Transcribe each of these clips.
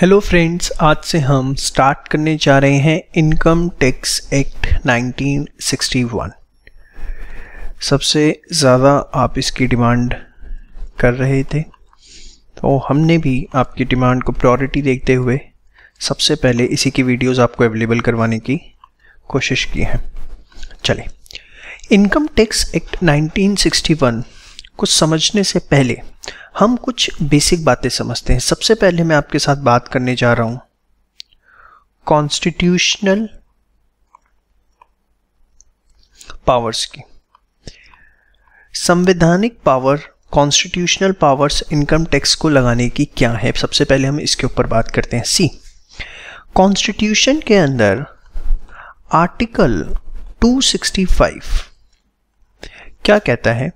Hello friends, आज से हम स्टार्ट करने जा रहे हैं इनकम टैक्स एक्ट 1961। सबसे ज़्यादा आप इसकी डिमांड कर रहे थे, तो हमने भी आपकी डिमांड को प्रायोरिटी देखते हुए सबसे पहले इसी की वीडियोस आपको अवेलेबल करवाने की कोशिश की है। चले, इनकम टैक्स एक्ट 1961 कुछ समझने से पहले हम कुछ बेसिक बातें समझते हैं। सबसे पहले मैं आपके साथ बात करने जा रहा हूं कॉन्स्टिट्यूशनल पावर्स की। संवैधानिक power, constitutional powers income tax को लगाने की क्या है, सबसे पहले हम इसके ऊपर बात करते हैं। सी, कॉन्स्टिट्यूशन के अंदर आर्टिकल 265 क्या कहता है?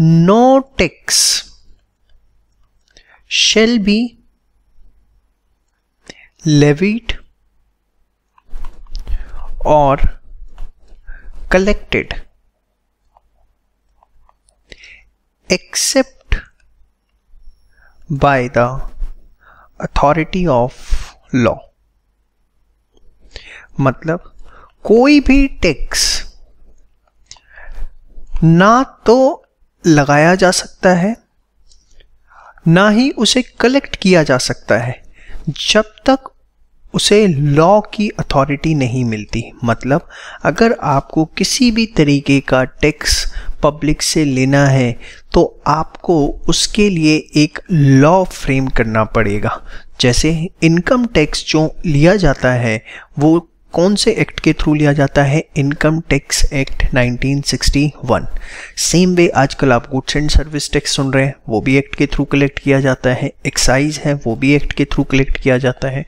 No tax shall be levied or collected except by the authority of law। मतलब कोई भी टैक्स ना तो लगाया जा सकता है, ना ही उसे कलेक्ट किया जा सकता है, जब तक उसे लॉ की अथॉरिटी नहीं मिलती। मतलब अगर आपको किसी भी तरीके का टैक्स पब्लिक से लेना है तो आपको उसके लिए एक लॉ फ्रेम करना पड़ेगा। जैसे इनकम टैक्स जो लिया जाता है वो कौन से एक्ट के थ्रू लिया जाता है? Income tax act 1961। Same way आजकल आप गुड्स एंड सर्विस टैक्स सुन रहे हैं, वो भी एक्ट के थ्रू कलेक्ट किया जाता है। एक्साइज है, वो भी एक्ट के थ्रू कलेक्ट किया जाता है।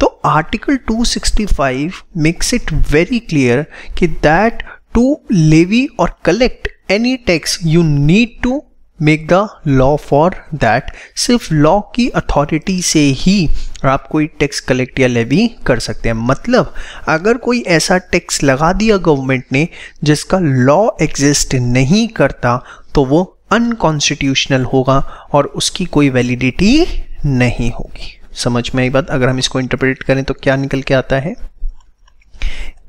तो article 265 makes it very clear कि दैट टू लेवी और collect any tax you need to make the law for that. सिर्फ लॉ की अथॉरिटी से ही आप कोई टैक्स कलेक्ट या लेवी कर सकते हैं। मतलब अगर कोई ऐसा टैक्स लगा दिया गवर्नमेंट ने जिसका लॉ एग्जिस्ट नहीं करता तो वो अनकॉन्स्टिट्यूशनल होगा और उसकी कोई वैलिडिटी नहीं होगी। समझ में आई बात? अगर हम इसको इंटरप्रेट करें तो क्या निकल के आता है?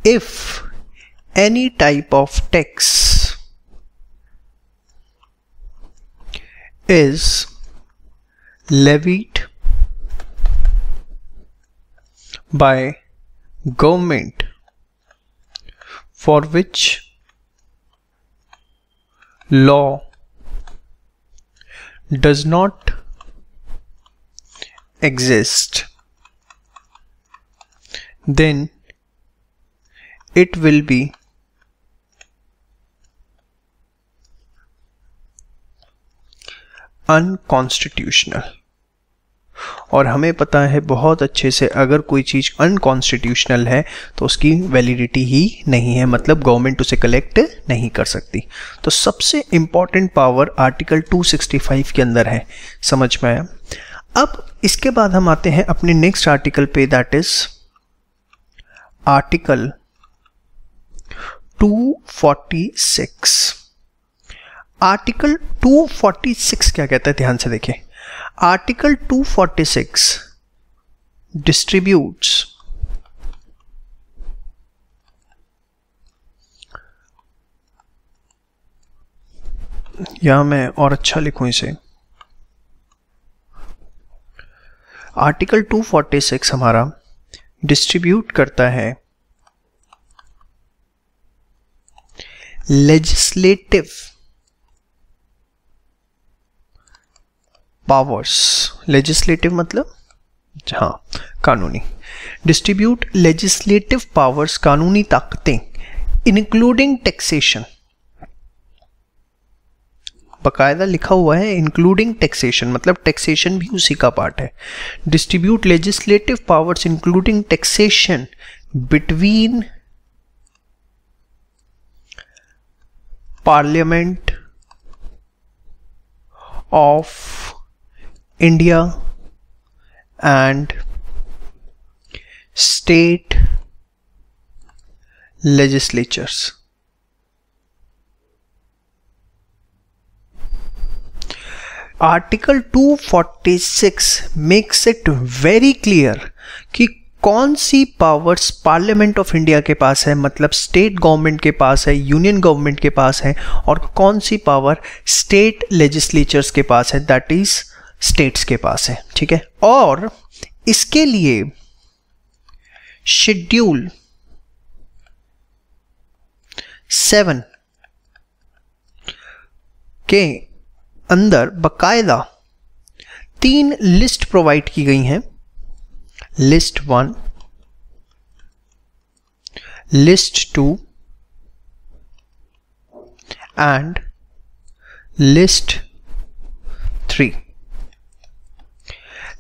If any type of tax is levied by government for which law does not exist, then it will be unconstitutional. और हमें पता है बहुत अच्छे से, अगर कोई चीज़ अनकॉन्स्टिट्यूशनल है तो उसकी वैलिडिटी ही नहीं है। मतलब गवर्नमेंट उसे कलेक्ट नहीं कर सकती। तो सबसे इम्पॉर्टेंट पावर आर्टिकल 265 के अंदर है। समझ में आया? अब इसके बाद हम आते हैं अपने नेक्स्ट आर्टिकल पे, दैट इज आर्टिकल 246। आर्टिकल 246 क्या कहता है? ध्यान से देखें। आर्टिकल 246 डिस्ट्रीब्यूट्स या मैं और अच्छा लिखूं इसे, आर्टिकल 246 हमारा डिस्ट्रीब्यूट करता है लेजिस्लेटिव पावर्स। लेजिस्लेटिव मतलब हाँ, कानूनी। डिस्ट्रीब्यूट लेजिस्लेटिव पावर्स, कानूनी ताकतें, इंक्लूडिंग टैक्सेशन। बकायदा लिखा हुआ है इंक्लूडिंग टैक्सेशन, मतलब टैक्सेशन भी उसी का पार्ट है। Distribute legislative powers including taxation between parliament of India and state legislatures. Article 246 makes it very clear कि कौन सी पावर्स पार्लियामेंट ऑफ इंडिया के पास है, मतलब स्टेट गवर्नमेंट के पास है, यूनियन गवर्नमेंट के पास है, और कौन सी पावर स्टेट लेजिस्लेचर्स के पास है, दैट इज स्टेट्स के पास है, ठीक है। और इसके लिए शेड्यूल 7 के अंदर बकायदा 3 लिस्ट प्रोवाइड की गई हैं, list 1, list 2 and list 3।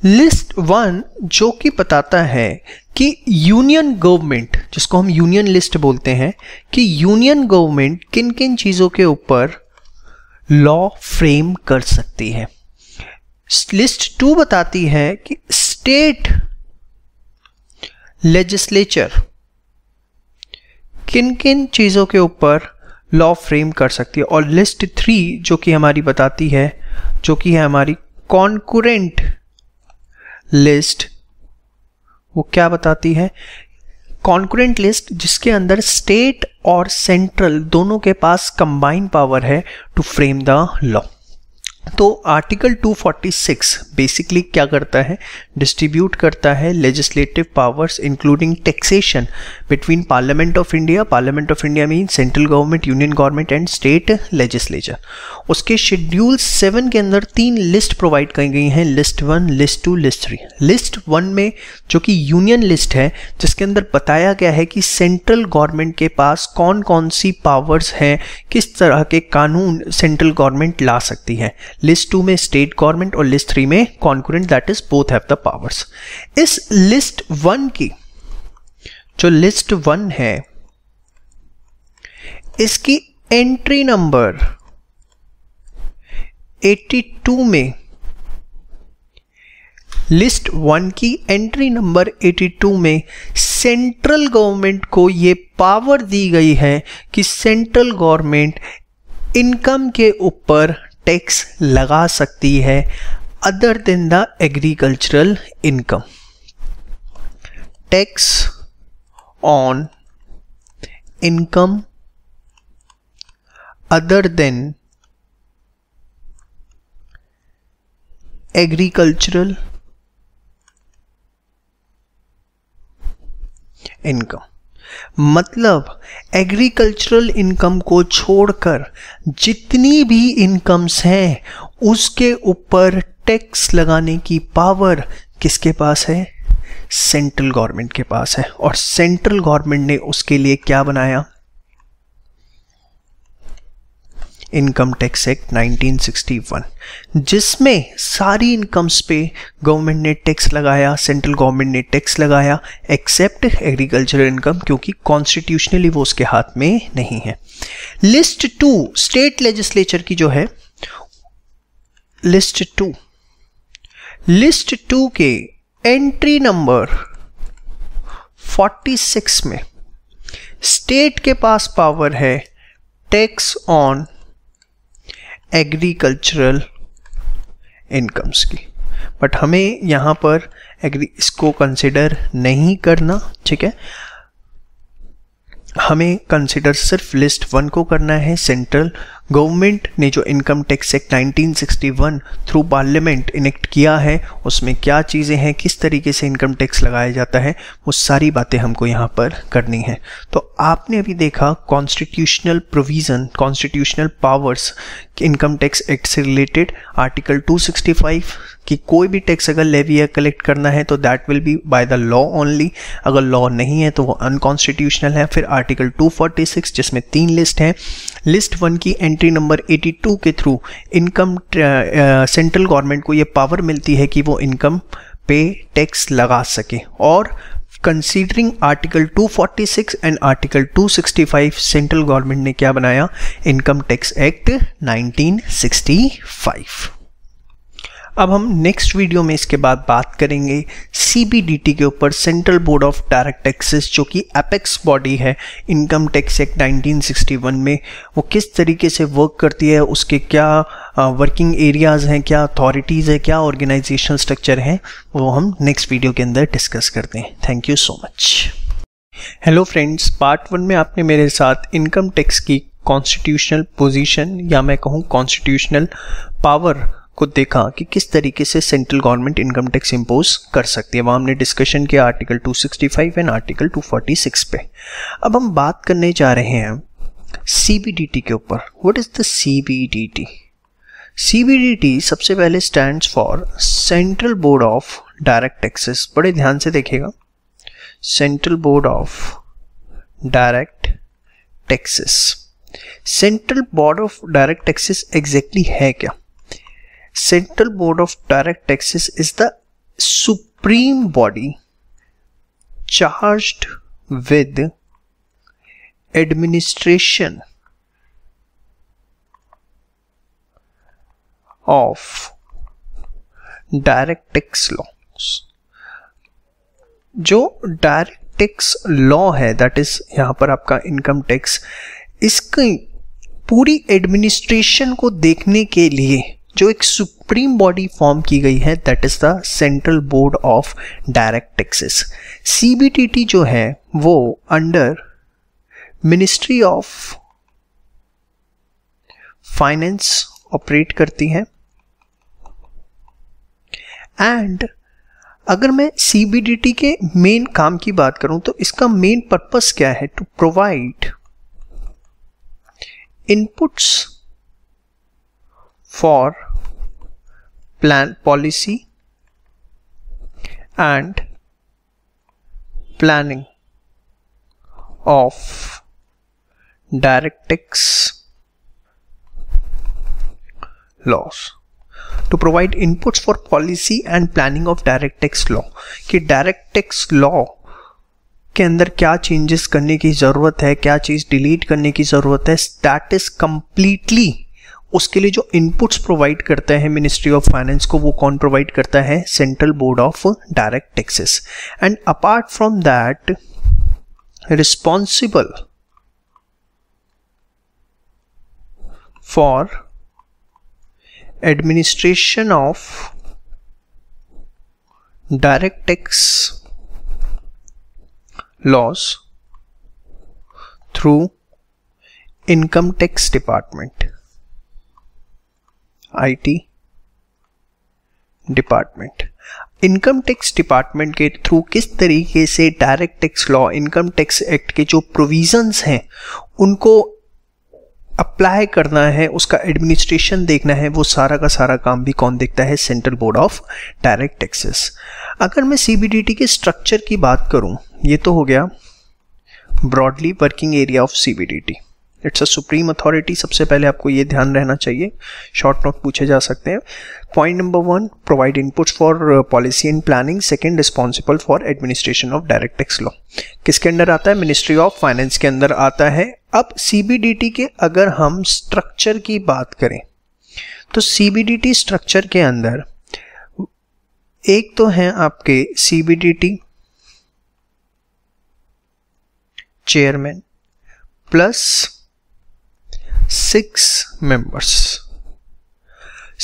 List 1 जो कि बताता है कि यूनियन गवर्नमेंट, जिसको हम यूनियन लिस्ट बोलते हैं, कि यूनियन गवर्नमेंट किन किन चीज़ों के ऊपर लॉ फ्रेम कर सकती है। लिस्ट 2 बताती है कि स्टेट लेजिस्लेचर किन किन चीज़ों के ऊपर लॉ फ्रेम कर सकती है, और लिस्ट 3 जो कि हमारी बताती है, जो कि है हमारी कॉन्करेंट लिस्ट, वो क्या बताती है, कॉन्करेंट लिस्ट जिसके अंदर स्टेट और सेंट्रल दोनों के पास कंबाइंड पावर है टू फ्रेम द लॉ। तो आर्टिकल 246 बेसिकली क्या करता है, डिस्ट्रीब्यूट करता है legislative powers including taxation between parliament of India, parliament of India mean central government, union government and state legislature. उसके शेड्यूल 7 के अंदर 3 लिस्ट प्रोवाइड की गई हैं, लिस्ट 1, लिस्ट 2, लिस्ट 3। लिस्ट 1 में जो कि यूनियन लिस्ट है, जिसके अंदर बताया गया है कि सेंट्रल गवर्नमेंट के पास कौन कौन सी पावर्स हैं, किस तरह के कानून सेंट्रल गवर्नमेंट ला सकती है। लिस्ट 2 में स्टेट गवर्नमेंट और लिस्ट 3 में concurrent, that is both have the powers. इस लिस्ट 1 की जो लिस्ट 1 है, इसकी एंट्री नंबर 82 में, लिस्ट 1 की एंट्री नंबर 82 में सेंट्रल गवर्नमेंट को ये पावर दी गई है कि सेंट्रल गवर्नमेंट इनकम के ऊपर टैक्स लगा सकती है other than the agricultural income. Tax on income other than agricultural income, मतलब एग्रीकल्चरल इनकम को छोड़कर जितनी भी इनकम्स हैं उसके ऊपर टैक्स लगाने की पावर किसके पास है, सेंट्रल गवर्नमेंट के पास है। और सेंट्रल गवर्नमेंट ने उसके लिए क्या बनाया, इनकम टैक्स एक्ट 1961, जिसमें सारी इनकम्स पे गवर्नमेंट ने टैक्स लगाया, सेंट्रल गवर्नमेंट ने टैक्स लगाया, एक्सेप्ट एग्रीकल्चरल इनकम, क्योंकि कॉन्स्टिट्यूशनली वो उसके हाथ में नहीं है। लिस्ट 2 स्टेट लेजिस्लेचर की जो है, लिस्ट 2 के एंट्री नंबर 46 में स्टेट के पास पावर है टैक्स ऑन एग्रीकल्चरल इनकम्स की, बट हमें यहाँ पर इसको कंसिडर नहीं करना, ठीक है, हमें कंसिडर सिर्फ लिस्ट 1 को करना है। सेंट्रल गवर्नमेंट ने जो income tax act 1961 through parliament enact किया है, उसमें क्या चीज़ें हैं, किस तरीके से इनकम टैक्स लगाया जाता है, वो सारी बातें हमको यहाँ पर करनी है। तो आपने अभी देखा constitutional provision, constitutional powers income tax act से रिलेटेड, आर्टिकल 265 कि कोई भी टैक्स अगर लेवी या कलेक्ट करना है तो that will be by the law only, अगर लॉ नहीं है तो वो अनकॉन्स्टिट्यूशनल है। फिर आर्टिकल 246 जिसमें 3 लिस्ट हैं, लिस्ट 1 की एंट्री नंबर 82 के थ्रू इनकम सेंट्रल गवर्नमेंट को ये पावर मिलती है कि वो इनकम पे टैक्स लगा सके, और considering article 246 and article 265 central government ने क्या बनाया, इनकम टैक्स एक्ट 1965। अब हम नेक्स्ट वीडियो में इसके बाद बात करेंगे CBDT के ऊपर, central board of direct taxes जो कि एपेक्स बॉडी है इनकम टैक्स एक्ट 1961 में, वो किस तरीके से वर्क करती है, उसके क्या वर्किंग एरियाज़ हैं, क्या अथॉरिटीज़ है, क्या ऑर्गेनाइजेशनल स्ट्रक्चर हैं, वो हम नेक्स्ट वीडियो के अंदर डिस्कस करते हैं। Thank you so much. Hello friends, part 1 में आपने मेरे साथ इनकम टैक्स की कॉन्स्टिट्यूशनल पोजीशन या मैं कहूँ कॉन्स्टिट्यूशनल पावर को देखा कि किस तरीके से central government income tax impose कर सकती है। वहाँ हमने डिस्कशन किया आर्टिकल 265 एंड आर्टिकल 246 पे। अब हम बात करने जा रहे हैं CBDT के ऊपर। What is the CBDT? CBDT सबसे पहले stands for central board of direct taxes. बड़े ध्यान से देखिएगा, central board of direct taxes. Central board of direct taxes exactly है क्या? Central board of direct taxes is the supreme body charged with administration of direct tax laws. जो direct tax law है, that is यहाँ पर आपका income tax, इसकी पूरी administration को देखने के लिए जो एक सुप्रीम बॉडी फॉर्म की गई है, that is the central board of direct taxes. CBDT जो है वो under ministry of finance operate करती है। एंड अगर मैं CBDT के मेन काम की बात करूं तो इसका मेन पर्पस क्या है? To provide inputs for plan policy and planning of direct tax laws. To provide inputs for policy and planning of direct tax law, कि डायरेक्ट टैक्स लॉ के अंदर क्या चेंजेस करने की ज़रूरत है, क्या चीज़ डिलीट करने की ज़रूरत है, दैट इज़ कम्प्लीटली उसके लिए जो इनपुट्स प्रोवाइड करता है मिनिस्ट्री ऑफ फाइनेंस को, वो कौन प्रोवाइड करता है? Central board of direct taxes. And apart from that, responsible for administration of direct tax laws through income tax department, IT department। Income tax department के through किस तरीके से direct tax law, income tax act के जो provisions हैं उनको apply करना है, उसका एडमिनिस्ट्रेशन देखना है, वो सारा का सारा काम भी कौन देखता है? Central board of direct taxes. अगर मैं CBDT के स्ट्रक्चर की बात करूं, ये तो हो गया broadly working area of CBDT। It's a supreme authority, सबसे पहले आपको ये ध्यान रहना चाहिए। शॉर्ट नोट पूछे जा सकते हैं। Point number 1, provide inputs for policy and planning. Second, responsible for administration of direct tax law. किसके अंदर आता है? मिनिस्ट्री ऑफ फाइनेंस के अंदर आता है। अब CBDT के अगर हम स्ट्रक्चर की बात करें तो CBDT स्ट्रक्चर के अंदर एक तो हैं आपके CBDT chairman plus 6 members.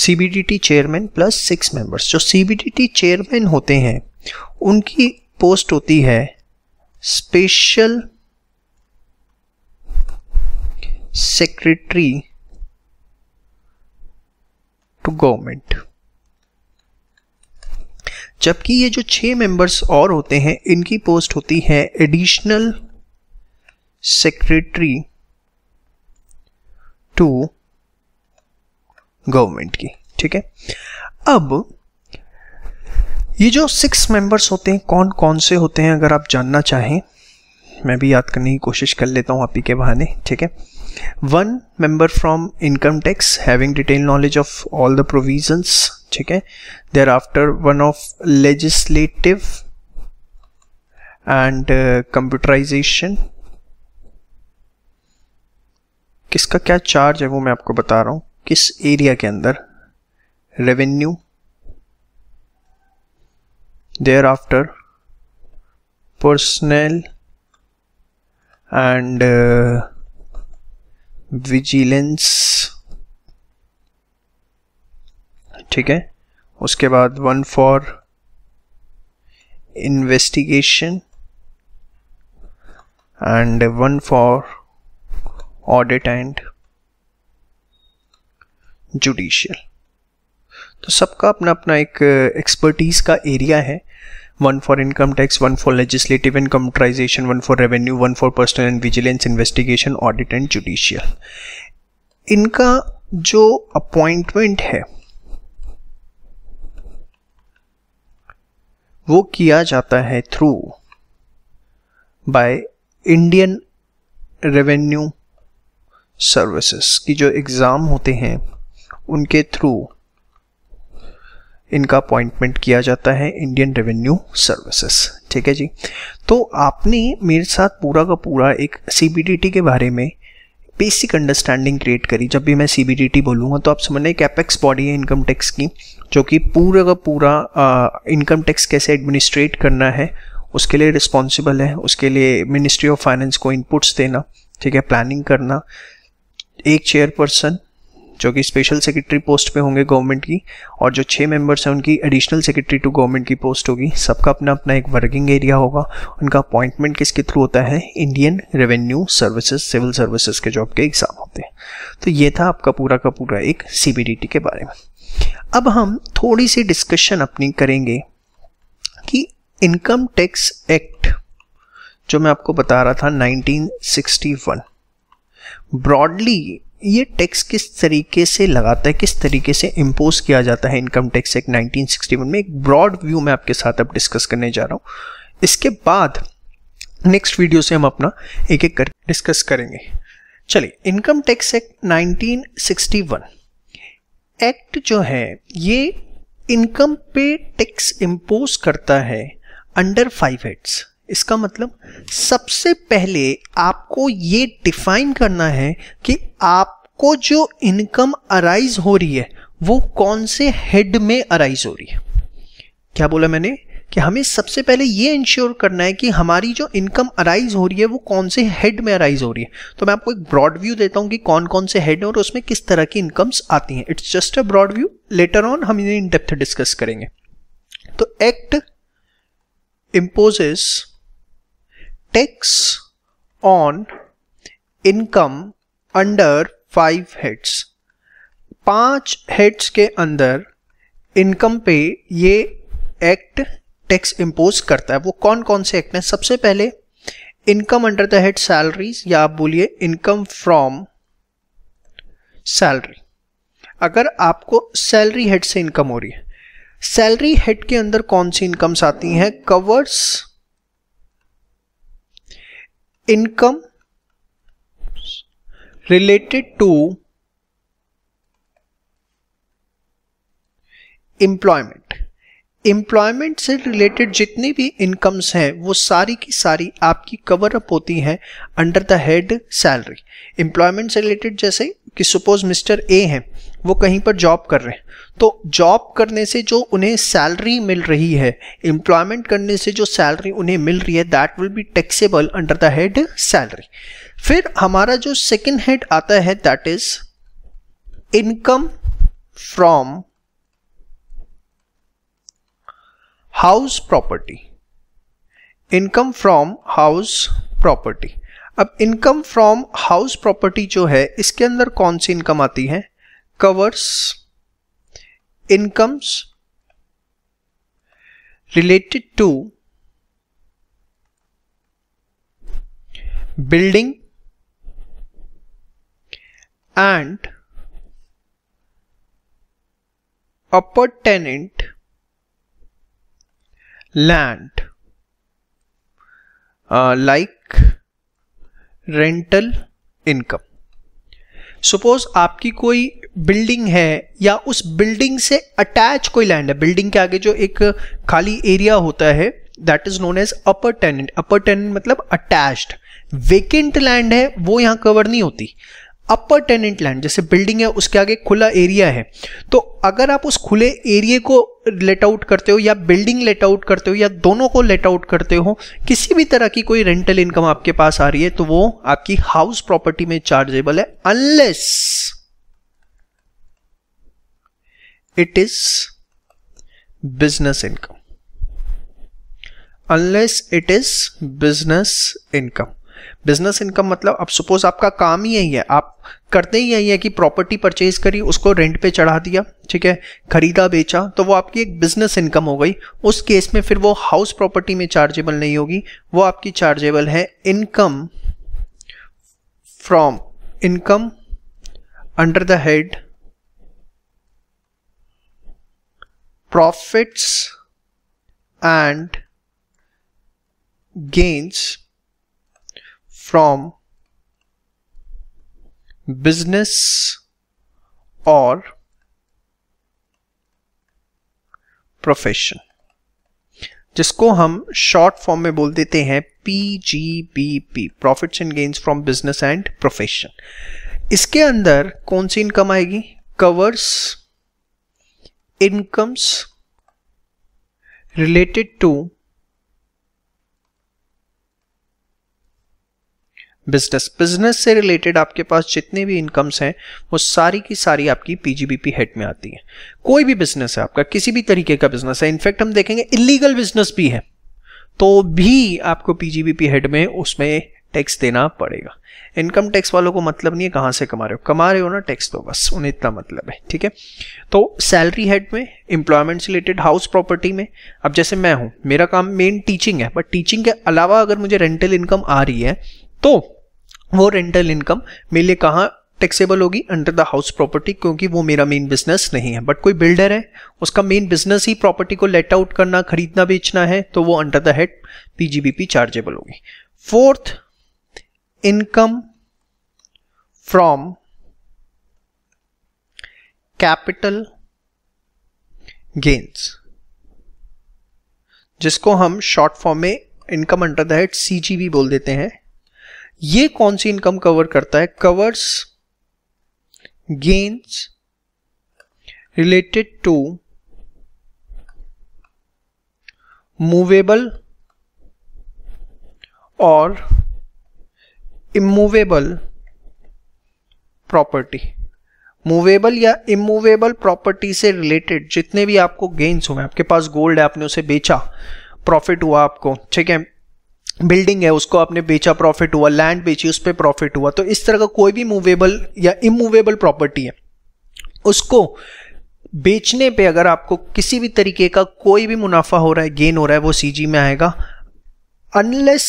CBDT chairman plus 6 members. जो CBDT चेयरमैन होते हैं उनकी पोस्ट होती है स्पेशल सेक्रेटरी टू गवर्नमेंट। जबकि ये जो 6 मेंबर्स और होते हैं इनकी पोस्ट होती है एडिशनल सेक्रेटरी टू गवर्नमेंट की। ठीक है, अब ये जो 6 मेंबर्स होते हैं कौन कौन से होते हैं अगर आप जानना चाहें? मैं भी याद करने की कोशिश कर लेता हूं आप ही के बहाने। ठीक है, 1 member from income tax having detail knowledge of all the provisions. ठीक है, thereafter 1 of legislative and computerisation. किसका क्या चार्ज है वो मैं आपको बता रहा हूँ, किस एरिया के अंदर? Revenue. Thereafter personnel and vigilance ठीक है। उसके बाद one for investigation and one for audit and judicial. तो सबका अपना अपना एक एक्सपर्टीज़ का एरिया है, one for income tax, one for legislative and computerisation, one for revenue, one for personnel and vigilance, investigation, audit and judicial. इनका जो appointment है वो किया जाता है through by Indian revenue services की जो एग्ज़ाम होते हैं उनके थ्रू इनका अपॉइंटमेंट किया जाता है, इंडियन रेवेन्यू सर्विसेज। ठीक है जी। तो आपने मेरे साथ पूरा का पूरा एक सीबीडीटी के बारे में बेसिक अंडरस्टैंडिंग क्रिएट करी। जब भी मैं सीबीडीटी बोलूँगा तो आप समझना एक एपेक्स बॉडी है इनकम टैक्स की, जो कि पूरा का पूरा इनकम टैक्स कैसे एडमिनिस्ट्रेट करना है उसके लिए रिस्पॉन्सिबल है। उसके लिए मिनिस्ट्री ऑफ फाइनेंस को इनपुट्स देना, ठीक है, प्लानिंग करना, एक चेयरपर्सन जो कि स्पेशल सेक्रेटरी पोस्ट पे होंगे गवर्नमेंट की, और जो 6 मेंबर्स हैं उनकी एडिशनल सेक्रेटरी टू गवर्नमेंट की पोस्ट होगी। सबका अपना अपना एक वर्किंग एरिया होगा। उनका अपॉइंटमेंट किसके थ्रू होता है? Indian revenue services, civil services के जॉब के एग्ज़ाम होते हैं। तो ये था आपका पूरा का पूरा एक सीबीडीटी के बारे में। अब हम थोड़ी सी डिस्कशन अपनी करेंगे कि इनकम टैक्स एक्ट जो मैं आपको बता रहा था 1961, ब्रॉडली ये टैक्स किस तरीके से लगाता है, किस तरीके से इम्पोज किया जाता है। इनकम टैक्स एक्ट 1961 में एक ब्रॉड व्यू मैं आपके साथ अब डिस्कस करने जा रहा हूँ। इसके बाद नेक्स्ट वीडियो से हम अपना एक एक करके डिस्कस करेंगे। चलिए, इनकम टैक्स एक्ट 1961 एक्ट जो है ये इनकम पे टैक्स इम्पोज करता है अंडर 5 हेड्स। इसका मतलब सबसे पहले आपको ये डिफाइन करना है कि आपको जो इनकम अराइज हो रही है वो कौन से हेड में अराइज हो रही है। क्या बोला मैंने कि हमें सबसे पहले ये इंश्योर करना है कि हमारी जो इनकम अराइज हो रही है वो कौन से हेड में अराइज हो रही है। तो मैं आपको एक ब्रॉड व्यू देता हूँ कि कौन कौन से हेड हैं और उसमें किस तरह की इनकम्स आती हैं। It's just a broad view, later on हम इन्हें इन डेप्थ डिस्कस करेंगे। तो act imposes tax on income under 5 heads. 5 heads के अंदर इनकम पे ये एक्ट टैक्स इम्पोज करता है। वो कौन कौन से एक्ट हैं? सबसे पहले income under the head salaries, या आप बोलिए इनकम फ्रॉम सैलरी। अगर आपको सैलरी हेड से इनकम हो रही है, सैलरी हेड के अंदर कौन सी इनकम्स आती हैं? Covers income related to employment. Employment से रिलेटेड जितनी भी इनकम्स हैं वो सारी की सारी आपकी कवर अप होती हैं under the head salary. Employment से रिलेटेड जैसे कि सपोज मिस्टर ए हैं, वो कहीं पर जॉब कर रहे हैं, तो जॉब करने से जो उन्हें सैलरी मिल रही है, एम्प्लॉयमेंट करने से जो सैलरी उन्हें मिल रही है, that will be taxable under the head salary. फिर हमारा जो सेकेंड हेड आता है that is income from house property. Income from house property. अब इनकम फ्रॉम हाउस प्रॉपर्टी जो है इसके अंदर कौन सी इनकम आती है? Covers incomes related to building and appurtenant land, like rental income. Suppose आपकी कोई बिल्डिंग है या उस बिल्डिंग से अटैच कोई लैंड है, बिल्डिंग के आगे जो एक खाली एरिया होता है that is known as appurtenant. Appurtenant मतलब अटैच्ड। वेकेंट लैंड है वो यहाँ कवर नहीं होती। अपर टेनेंट लैंड जैसे बिल्डिंग है उसके आगे खुला एरिया है, तो अगर आप उस खुले एरिया को लेट आउट करते हो या बिल्डिंग लेट आउट करते हो या दोनों को लेट आउट करते हो, किसी भी तरह की कोई रेंटल इनकम आपके पास आ रही है तो वो आपकी हाउस प्रॉपर्टी में चार्जेबल है, unless it is business income. Unless it is business income. Business income मतलब अब सपोज आपका काम ही यही है, आप करते ही यही है कि प्रॉपर्टी परचेज करी, उसको रेंट पे चढ़ा दिया, ठीक है, खरीदा बेचा, तो वो आपकी एक बिजनेस इनकम हो गई। उस केस में फिर वो हाउस प्रॉपर्टी में चार्जेबल नहीं होगी, वो आपकी चार्जेबल है income from, income under the head profits and gains from business or profession, जिसको हम शॉर्ट फॉर्म में बोल देते हैं PGBP, profits and gains from business and profession. इसके अंदर कौन सी इनकम आएगी? Covers incomes related to business. Business से रिलेटेड आपके पास जितने भी इनकम्स हैं वो सारी की सारी आपकी पीजीबीपी हेड में आती है। कोई भी बिजनेस है आपका, किसी भी तरीके का बिजनेस है, इनफैक्ट हम देखेंगे इलीगल बिजनेस भी है, तो भी आपको पीजीबीपी हेड में उसमें टैक्स देना पड़ेगा। इनकम टैक्स वालों को मतलब नहीं है कहाँ से कमा रहे हो, कमा रहे हो ना टैक्स दो, बस उन्हें इतना मतलब है, ठीक है। तो सैलरी हेड में, एम्प्लॉयमेंट रिलेटेड, हाउस प्रॉपर्टी में, अब जैसे मैं हूँ, मेरा काम मेन टीचिंग है, बट टीचिंग के अलावा अगर मुझे रेंटल इनकम आ रही है तो वो रेंटल इनकम मेरे लिए कहाँ टैक्सेबल होगी? अंडर द हाउस प्रॉपर्टी, क्योंकि वो मेरा मेन बिजनेस नहीं है। बट कोई बिल्डर है, उसका मेन बिजनेस ही प्रॉपर्टी को लेट आउट करना, खरीदना बेचना है, तो वो under the head PGBP chargeable होगी। Fourth, income from capital gains, जिसको हम शॉर्ट फॉर्म में income under the head CGB बोल देते हैं। ये कौन सी इनकम कवर करता है? Covers gains related to movable और इमूवेबल प्रॉपर्टी। मूवेबल या इमूवेबल प्रॉपर्टी से रिलेटेड जितने भी आपको गेन्स हुए, आपके पास गोल्ड है, आपने उसे बेचा, प्रॉफिट हुआ आपको, ठीक है, बिल्डिंग है उसको आपने बेचा, प्रॉफिट हुआ, लैंड बेची, उस पर प्रॉफिट हुआ, तो इस तरह का कोई भी मूवेबल या इमूवेबल प्रॉपर्टी है, उसको बेचने पे अगर आपको किसी भी तरीके का कोई भी मुनाफा हो रहा है, गेन हो रहा है, वो सीजी में आएगा, unless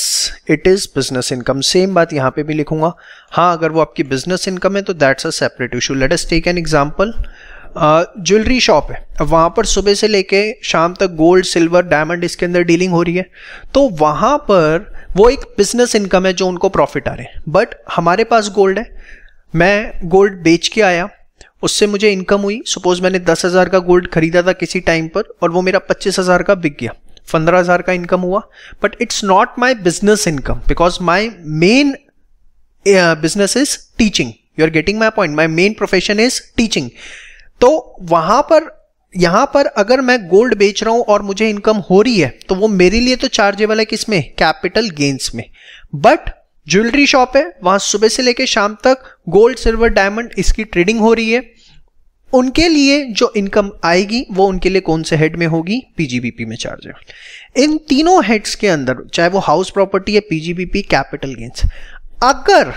it is business income. Same बात यहाँ पे भी लिखूंगा। हाँ, अगर वो आपकी बिजनेस इनकम है तो that's a separate issue. Let us take an example, jewellery shop है, वहाँ पर सुबह से लेके शाम तक गोल्ड, सिल्वर, डायमंड, इसके अंदर डीलिंग हो रही है, तो वहाँ पर वो एक बिजनेस इनकम है जो उनको प्रॉफिट आ रहे हैं। बट हमारे पास गोल्ड है, मैं गोल्ड बेच के आया, उससे मुझे इनकम हुई, सपोज मैंने 10,000 का गोल्ड खरीदा था किसी टाइम पर और वो मेरा 25,000 का बिक गया, 15,000 का इनकम हुआ, but it's not my business income because my main business is teaching. You are getting my point, my main profession is teaching. तो वहां पर, यहां पर अगर मैं गोल्ड बेच रहा हूं और मुझे इनकम हो रही है तो वो मेरे लिए तो चार्जेबल है किसमें? कैपिटल गेन्स में। बट ज्वेलरी शॉप है, वहां सुबह से लेकर शाम तक गोल्ड, सिल्वर, डायमंड, इसकी ट्रेडिंग हो रही है, उनके लिए जो इनकम आएगी वो उनके लिए कौन से हेड में होगी? पीजीबीपी में चार्जेबल। इन तीनों हेड्स के अंदर, चाहे वो हाउस प्रॉपर्टी है, पीजीबीपी, कैपिटल गेन्स, अगर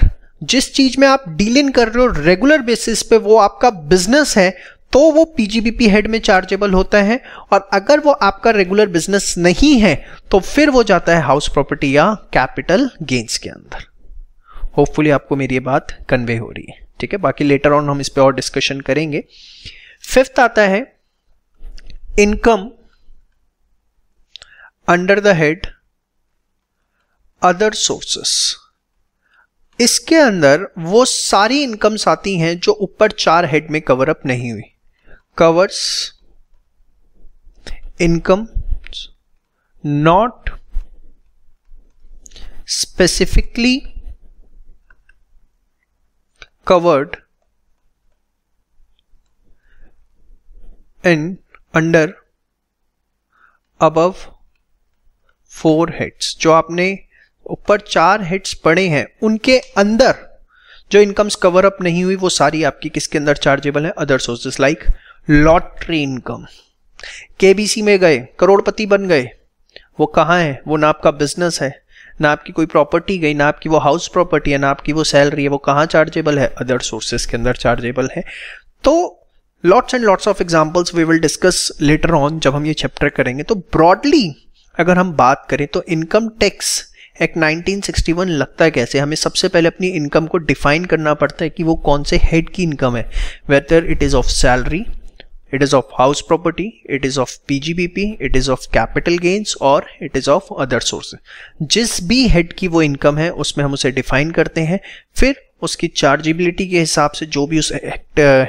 जिस चीज में आप डील इन कर रहे हो रेगुलर बेसिस पे वो आपका बिजनेस है तो वो पीजीबीपी हेड में चार्जेबल होता है, और अगर वो आपका रेगुलर बिजनेस नहीं है तो फिर वो जाता है हाउस प्रॉपर्टी या कैपिटल गेन्स के अंदर। होपफुली आपको मेरी ये बात कन्वे हो रही है, ठीक है, बाकी लेटर ऑन हम इस पे और डिस्कशन करेंगे। फिफ्थ आता है income under the head other sources. इसके अंदर वो सारी इनकम्स आती हैं जो ऊपर चार हेड में कवर अप नहीं हुई। Covers income not specifically covered in under above four heads. जो आपने ऊपर चार हेड्स पड़े हैं उनके अंदर जो इनकम्स कवर अप नहीं हुई वो सारी आपकी किसके अंदर चार्जेबल है? Other sources, like lottery income. KBC में गए, करोड़पति बन गए, वो कहाँ है? वो ना आपका बिजनेस है, ना आपकी कोई प्रॉपर्टी गई, ना आपकी वो हाउस प्रॉपर्टी है, ना आपकी वो सैलरी है। वो कहाँ चार्जेबल है? अदर सोर्सेज के अंदर चार्जेबल है। तो lots and lots of examples we will discuss later on जब हम ये चैप्टर करेंगे। तो ब्रॉडली अगर हम बात करें तो इनकम टैक्स एक्ट 1961 लगता है कैसे? हमें सबसे पहले अपनी इनकम को डिफाइन करना पड़ता है कि वो कौन से हेड की इनकम है, whether it is of salary, it is of house property, it is of PGBP, it is of capital gains और it is of other sources. जिस भी हेड की वो इनकम है उसमें हम उसे डिफाइन करते हैं, फिर उसकी चार्जेबिलिटी के हिसाब से जो भी उस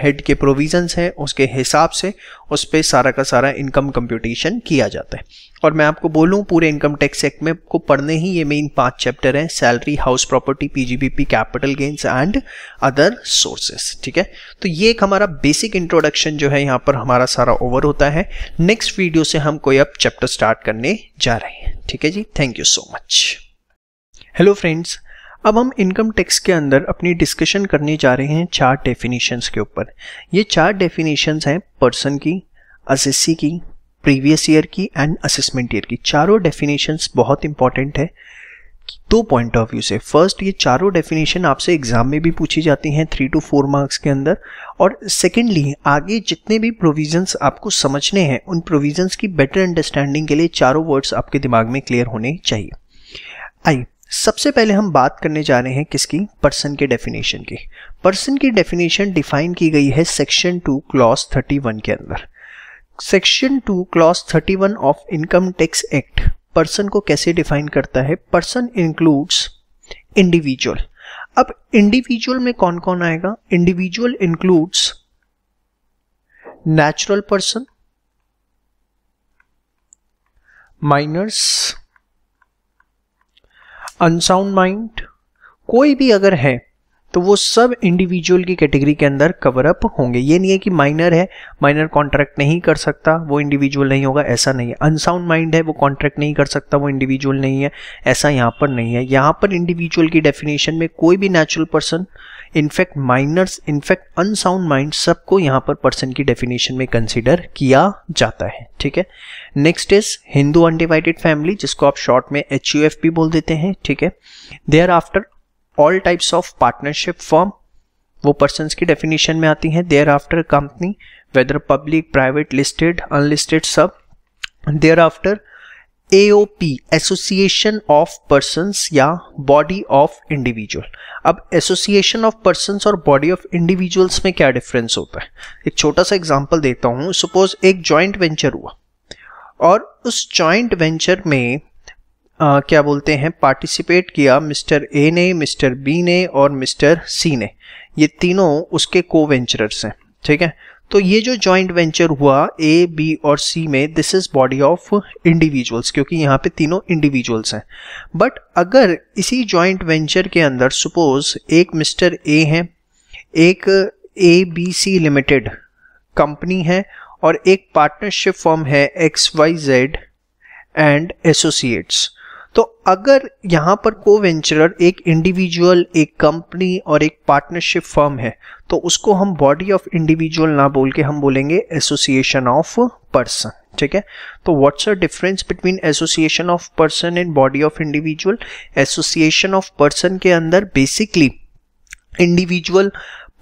हेड के प्रोविजंस हैं उसके हिसाब से उस पर सारा का सारा इनकम कंप्यूटेशन किया जाता है। और मैं आपको बोलूँ पूरे इनकम टैक्स एक्ट में आपको पढ़ने ही ये मेन 5 चैप्टर हैं, salary, house property, PGBP, capital gains and other sources. ठीक है, तो ये एक हमारा बेसिक इंट्रोडक्शन जो है यहाँ पर हमारा सारा ओवर होता है। नेक्स्ट वीडियो से हम कोई अब चैप्टर स्टार्ट करने जा रहे हैं। ठीक है जी, thank you so much. Hello friends, अब हम इनकम टैक्स के अंदर अपनी डिस्कशन करने जा रहे हैं 4 डेफिनेशंस के ऊपर। ये 4 डेफिनेशंस हैं पर्सन की, असेसी की, प्रीवियस ईयर की एंड असेसमेंट ईयर की। चारों डेफिनेशंस बहुत इंपॉर्टेंट है 2 पॉइंट ऑफ व्यू से। फर्स्ट, ये चारों डेफिनेशन आपसे एग्जाम में भी पूछी जाती हैं 3 to 4 मार्क्स के अंदर। और सेकेंडली, आगे जितने भी प्रोविजंस आपको समझने हैं उन प्रोविजंस की बेटर अंडरस्टैंडिंग के लिए चारों वर्ड्स आपके दिमाग में क्लियर होने चाहिए। आइए सबसे पहले हम बात करने जा रहे हैं किसकी? पर्सन के डेफिनेशन की। पर्सन की डेफिनेशन डिफाइन की गई है सेक्शन 2 क्लॉज 31 के अंदर। Section 2 clause 31 of income tax act person को कैसे डिफाइन करता है? Person includes individual. अब इंडिविजुअल में कौन कौन आएगा? Individual includes natural person, minors, unsound mind, कोई भी अगर है तो वो सब इंडिविजुअल की कैटेगरी के अंदर कवर अप होंगे। ये नहीं है कि माइनर है, माइनर कॉन्ट्रैक्ट नहीं कर सकता, वो इंडिविजुअल नहीं होगा, ऐसा नहीं है। अनसाउंड माइंड है, वो कॉन्ट्रैक्ट नहीं कर सकता, वो इंडिविजुअल नहीं है, ऐसा यहाँ पर नहीं है। यहाँ पर इंडिविजुअल की डेफिनेशन में कोई भी natural person, in fact minors, in fact unsound mind, सबको यहाँ पर पर्सन की डेफिनेशन में कंसिडर किया जाता है। ठीक है, next is Hindu undivided family, जिसको आप शॉर्ट में HUF भी बोल देते हैं। ठीक है, thereafter all types of partnership firm, वो पर्सन्स की डेफिनेशन में आती हैं। Thereafter company, whether public, private, listed, unlisted, सब। Thereafter AOP, association of persons या बॉडी ऑफ इंडिविजुअल। अब एसोसिएशन ऑफ पर्सन्स और बॉडी ऑफ इंडिविजुअल्स में क्या डिफरेंस होता है? एक छोटा सा एग्जांपल देता हूँ। सपोज एक जॉइंट वेंचर हुआ और उस जॉइंट वेंचर में क्या बोलते हैं, पार्टिसिपेट किया मिस्टर A ने, मिस्टर B ने और मिस्टर C ने। ये तीनों उसके को वेंचरर्स हैं। ठीक है, तो ये जो जॉइंट वेंचर हुआ A, B और C में, this is body of individuals, क्योंकि यहाँ पे तीनों इंडिविजुअल्स हैं। बट अगर इसी जॉइंट वेंचर के अंदर सपोज एक मिस्टर A है, एक ABC लिमिटेड कंपनी है और एक पार्टनरशिप फर्म है XYZ एंड एसोसिएट्स, तो अगर यहाँ पर को वेंचरर एक इंडिविजुअल, एक कंपनी और एक पार्टनरशिप फर्म है, तो उसको हम बॉडी ऑफ इंडिविजुअल ना बोल के हम बोलेंगे एसोसिएशन ऑफ पर्सन। ठीक है, तो what's the difference between association of person and body of individual? Association of person के अंदर basically individual,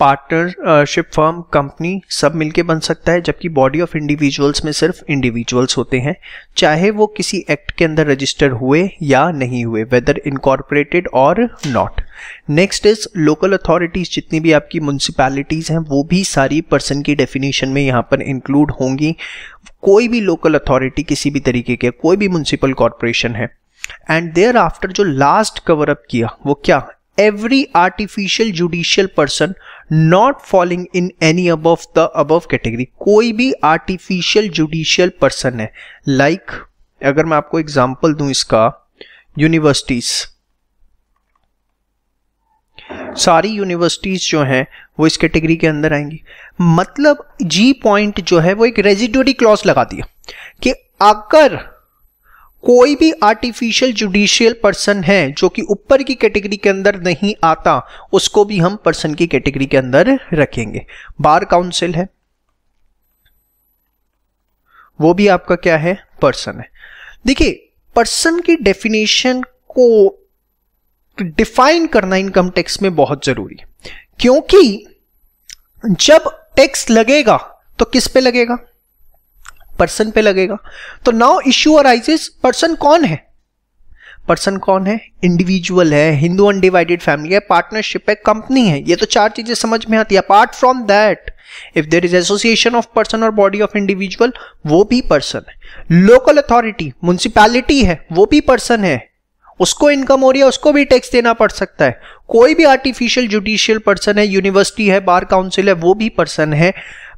partnership firm, company सब मिलके बन सकता है, जबकि बॉडी ऑफ इंडिविजुअल्स में सिर्फ इंडिविजुअल्स होते हैं, चाहे वो किसी एक्ट के अंदर रजिस्टर हुए या नहीं हुए, वेदर इनकॉर्पोरेटेड और not. Next is local authorities, जितनी भी आपकी म्यूनसिपैलिटीज़ हैं वो भी सारी पर्सन की डेफिनेशन में यहाँ पर इंक्लूड होंगी। कोई भी लोकल अथॉरिटी किसी भी तरीके के, कोई भी म्यूनसिपल कॉरपोरेशन है। एंड देयर आफ्टर जो लास्ट कवर अप किया वो क्या? Every artificial judicial person not falling in any above the above category। कोई भी artificial judicial person है, like अगर मैं आपको example दूं इसका, universities, सारी universities जो हैं वो इस category के अंदर आएंगी। मतलब G point जो है वो एक residuary clause लगा दिया कि अगर कोई भी आर्टिफिशियल जुडिशियल पर्सन है जो कि ऊपर की कैटेगरी के अंदर नहीं आता, उसको भी हम पर्सन की कैटेगरी के अंदर रखेंगे। बार काउंसिल है, वो भी आपका क्या है, पर्सन है। देखिए पर्सन की डेफिनेशन को डिफाइन करना इनकम टैक्स में बहुत जरूरी है, क्योंकि जब टैक्स लगेगा तो किस पे लगेगा, पर्सन पे लगेगा। तो नाउ इश्यू अराइजेस, पर्सन कौन है, पर्सन कौन है, इंडिविजुअल है, हिंदू अनडिवाइडेड फैमिली है, पार्टनरशिप है, कंपनी है। ये तो चार चीजें समझ में आती है। Apart from that if there is association of person और बॉडी ऑफ इंडिविजुअल, वो भी पर्सन है। लोकल अथॉरिटी, म्युनिसिपैलिटी है, वो भी पर्सन है, उसको इनकम हो रही है, उसको भी टैक्स देना पड़ सकता है। कोई भी आर्टिफिशियल जुडिशियल पर्सन है, यूनिवर्सिटी है, बार काउंसिल है, वो भी पर्सन है।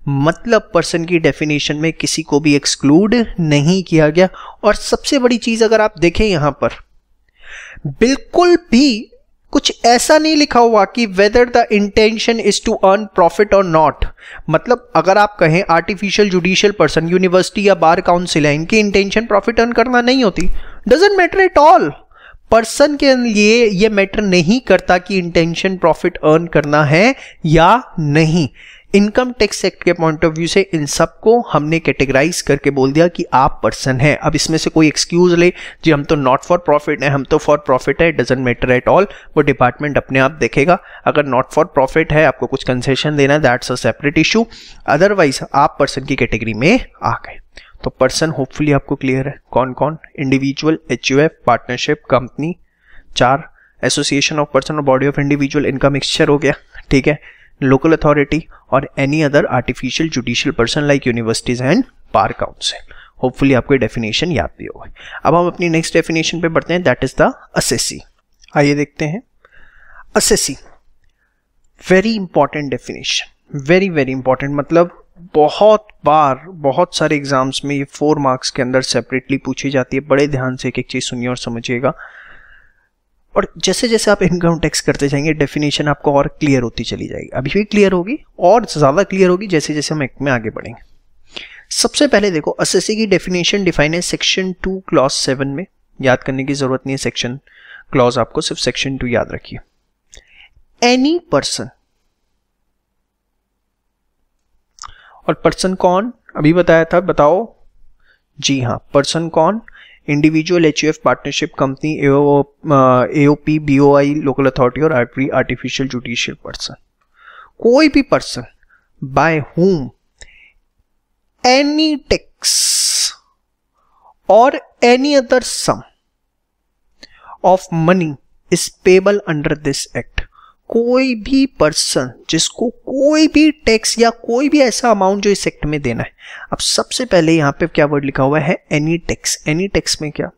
मतलब पर्सन की डेफिनेशन में किसी को भी एक्सक्लूड नहीं किया गया। और सबसे बड़ी चीज अगर आप देखें यहां पर बिल्कुल भी कुछ ऐसा नहीं लिखा हुआ कि whether the intention is to earn profit और नॉट। मतलब अगर आप कहें आर्टिफिशियल जुडिशियल पर्सन, यूनिवर्सिटी या बार काउंसिल है, इनकी इंटेंशन प्रॉफिट अर्न करना नहीं होती, doesn't matter at all. Person के लिए ये मैटर नहीं करता कि इंटेंशन प्रॉफिट अर्न करना है या नहीं। इनकम टैक्स एक्ट के पॉइंट ऑफ व्यू से इन सब को हमने कैटेगराइज करके बोल दिया कि आप पर्सन हैं। अब इसमें से कोई एक्सक्यूज ले जी हम तो नॉट फॉर प्रॉफिट है, हम तो फॉर प्रॉफिट है, डजंट मैटर एट ऑल। वो डिपार्टमेंट अपने आप देखेगा। अगर नॉट फॉर प्रॉफिट है, आपको कुछ कंसेशन देना है, that's a separate issue, otherwise आप पर्सन की कैटेगरी में आ गए। तो पर्सन होपफुली आपको क्लियर है कौन कौन, इंडिविजुअल, HUF, पार्टनरशिप, कंपनी, चार, एसोसिएशन ऑफ पर्सन और बॉडी ऑफ इंडिविजुअल, इनका मिक्सचर हो गया, ठीक है, लोकल अथॉरिटी और any other artificial judicial person like universities and bar council. Hopefully आपको डेफिनेशन याद भी होगा। अब हम अपनी नेक्स्ट डेफिनेशन पे बढ़ते हैं, दैट इज द असेसी। आइए देखते हैं assessee, very important definition, very very important. मतलब बहुत बार बहुत सारे एग्जाम्स में ये 4 मार्क्स के अंदर सेपरेटली पूछी जाती है। बड़े ध्यान से एक एक चीज सुनिए और समझिएगा, और जैसे जैसे आप इनकम टैक्स करते जाएंगे डेफिनेशन आपको और क्लियर होती चली जाएगी। अभी भी क्लियर होगी और ज्यादा क्लियर होगी जैसे जैसे हम एक्ट में आगे बढ़ेंगे। सबसे पहले देखो असेसी की डेफिनेशन डिफाइन है सेक्शन 2 क्लॉज 7 में। याद करने की जरूरत नहीं है सेक्शन क्लॉज, आपको सिर्फ सेक्शन 2 याद रखिए। एनी पर्सन, और पर्सन कौन अभी बताया था, बताओ, जी हाँ, पर्सन कौन, individual, HUF, partnership, company, AOP, BOI, local authority और आर्टिफिशियल जुडिशियल पर्सन। कोई भी person by whom any tax और any other sum of money is payable under this act. कोई भी पर्सन जिसको कोई भी टैक्स या कोई भी ऐसा अमाउंट जो इस एक्ट में देना है। अब सबसे पहले यहां पे क्या वर्ड लिखा हुआ है, एनी टैक्स। एनी टैक्स में क्या,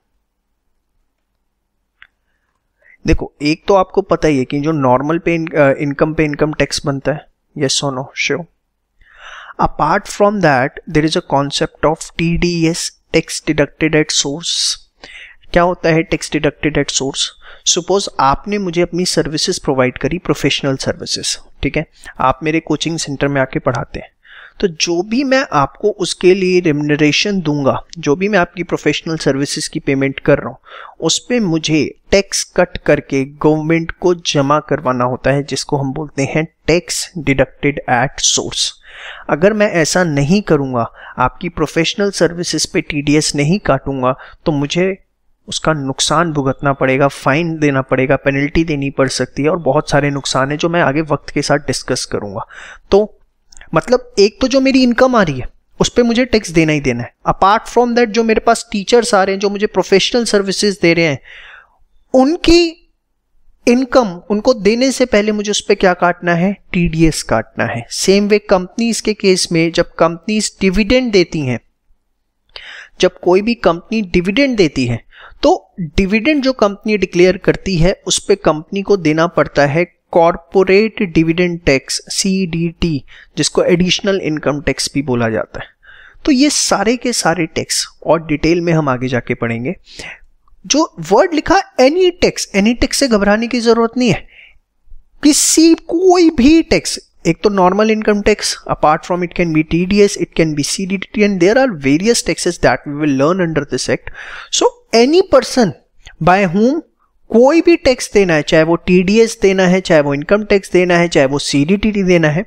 देखो एक तो आपको पता ही है कि जो नॉर्मल पे इनकम टैक्स बनता है, यस और no, sure. Apart from that there is a concept of TDS, tax deducted at source. क्या होता है tax deducted at source? Suppose आपने मुझे अपनी सर्विसेज प्रोवाइड करी, प्रोफेशनल सर्विसेज, ठीक है, आप मेरे कोचिंग सेंटर में आके पढ़ाते हैं, तो जो भी मैं आपको उसके लिए रेम्युनरेशन दूंगा, जो भी मैं आपकी प्रोफेशनल सर्विसेज की पेमेंट कर रहा हूँ, उस पर मुझे टैक्स कट करके गवर्नमेंट को जमा करवाना होता है, जिसको हम बोलते हैं टैक्स डिडक्टेड एट सोर्स। अगर मैं ऐसा नहीं करूँगा, आपकी प्रोफेशनल सर्विसेज पे TDS नहीं काटूंगा, तो मुझे उसका नुकसान भुगतना पड़ेगा, फाइन देना पड़ेगा, पेनल्टी देनी पड़ सकती है, और बहुत सारे नुकसान है जो मैं आगे वक्त के साथ डिस्कस करूंगा। तो मतलब एक तो जो मेरी इनकम आ रही है उस पर मुझे टैक्स देना ही देना है। अपार्ट फ्रॉम दैट जो मेरे पास टीचर्स आ रहे हैं, जो मुझे प्रोफेशनल सर्विसेज दे रहे हैं, उनकी इनकम, उनको देने से पहले मुझे उस पर क्या काटना है, TDS काटना है। सेम वे कंपनीज के केस में, जब कंपनीज डिविडेंड देती हैं, जब कोई भी कंपनी डिविडेंड देती है, तो डिविडेंड जो कंपनी डिक्लेयर करती है उस पे कंपनी को देना पड़ता है कॉर्पोरेट डिविडेंड टैक्स, CDT, जिसको एडिशनल इनकम टैक्स भी बोला जाता है। तो ये सारे के सारे टैक्स और डिटेल में हम आगे जाके पढ़ेंगे। जो वर्ड लिखा एनी टैक्स, एनी टैक्स से घबराने की जरूरत नहीं है। किसी कोई भी टैक्स, एक तो normal income tax, apart from it can be TDS, it can be CDT and there are various taxes that we will learn under this act. So any person by whom कोई भी tax देना है, चाहे वो TDS देना है, चाहे वो इनकम टैक्स देना है, चाहे वो CDT देना है,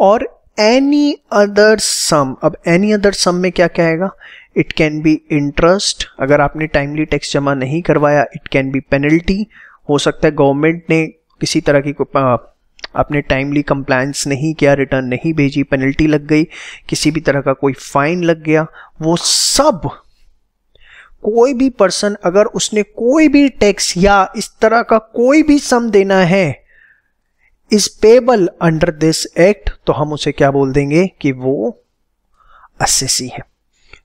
और एनी अदर सम, अब एनी अदर सम में क्या क्या आएगा, इट कैन बी इंटरेस्ट, अगर आपने टाइमली टैक्स जमा नहीं करवाया, इट कैन बी पेनल्टी, हो सकता है गवर्नमेंट ने किसी तरह की आपने टाइमली कंप्लायंस नहीं किया, रिटर्न नहीं भेजी, पेनल्टी लग गई, किसी भी तरह का कोई फाइन लग गया, वो सब कोई भी पर्सन अगर उसने कोई भी टैक्स या इस तरह का कोई भी सम देना है is payable under this act, तो हम उसे क्या बोल देंगे कि वो असेसी है।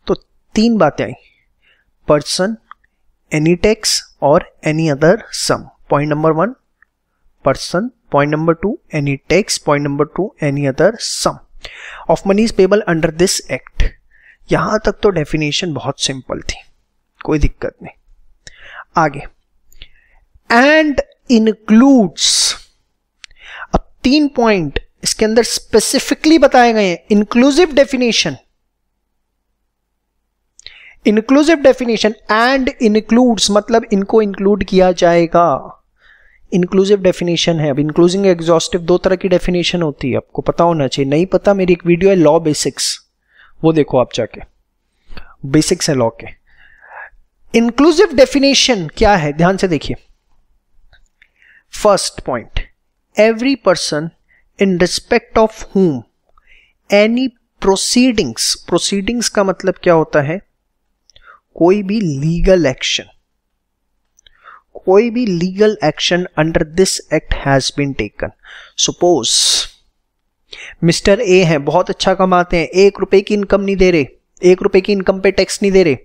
तो तीन बातें आई, पर्सन, एनी टैक्स और any other sum, point number one person, point number two any tax, point number two any other sum of money is payable under this act. यहां तक तो डेफिनेशन बहुत सिंपल थी, कोई दिक्कत नहीं। आगे, एंड इंक्लूड्स, अब तीन पॉइंट इसके अंदर स्पेसिफिकली बताए गए हैं, inclusive definition, inclusive definition, and includes मतलब इनको इंक्लूड किया जाएगा, इंक्लूसिव डेफिनेशन है। अब इंक्लूसिंग एग्जॉस्टिव दो तरह की डेफिनेशन होती है, आपको पता होना चाहिए, नहीं पता मेरी एक वीडियो है लॉ बेसिक्स, वो देखो आप जाके, बेसिक्स है लॉ के। इंक्लूसिव डेफिनेशन क्या है, ध्यान से देखिए, first point, every person in respect of whom any proceedings, proceedings का मतलब क्या होता है, कोई भी लीगल एक्शन, कोई भी legal action under this act has been taken. Suppose mister A है, बहुत अच्छा कमाते हैं, ₹1 की इनकम नहीं दे रहे, ₹1 की इनकम पे टैक्स नहीं दे रहे,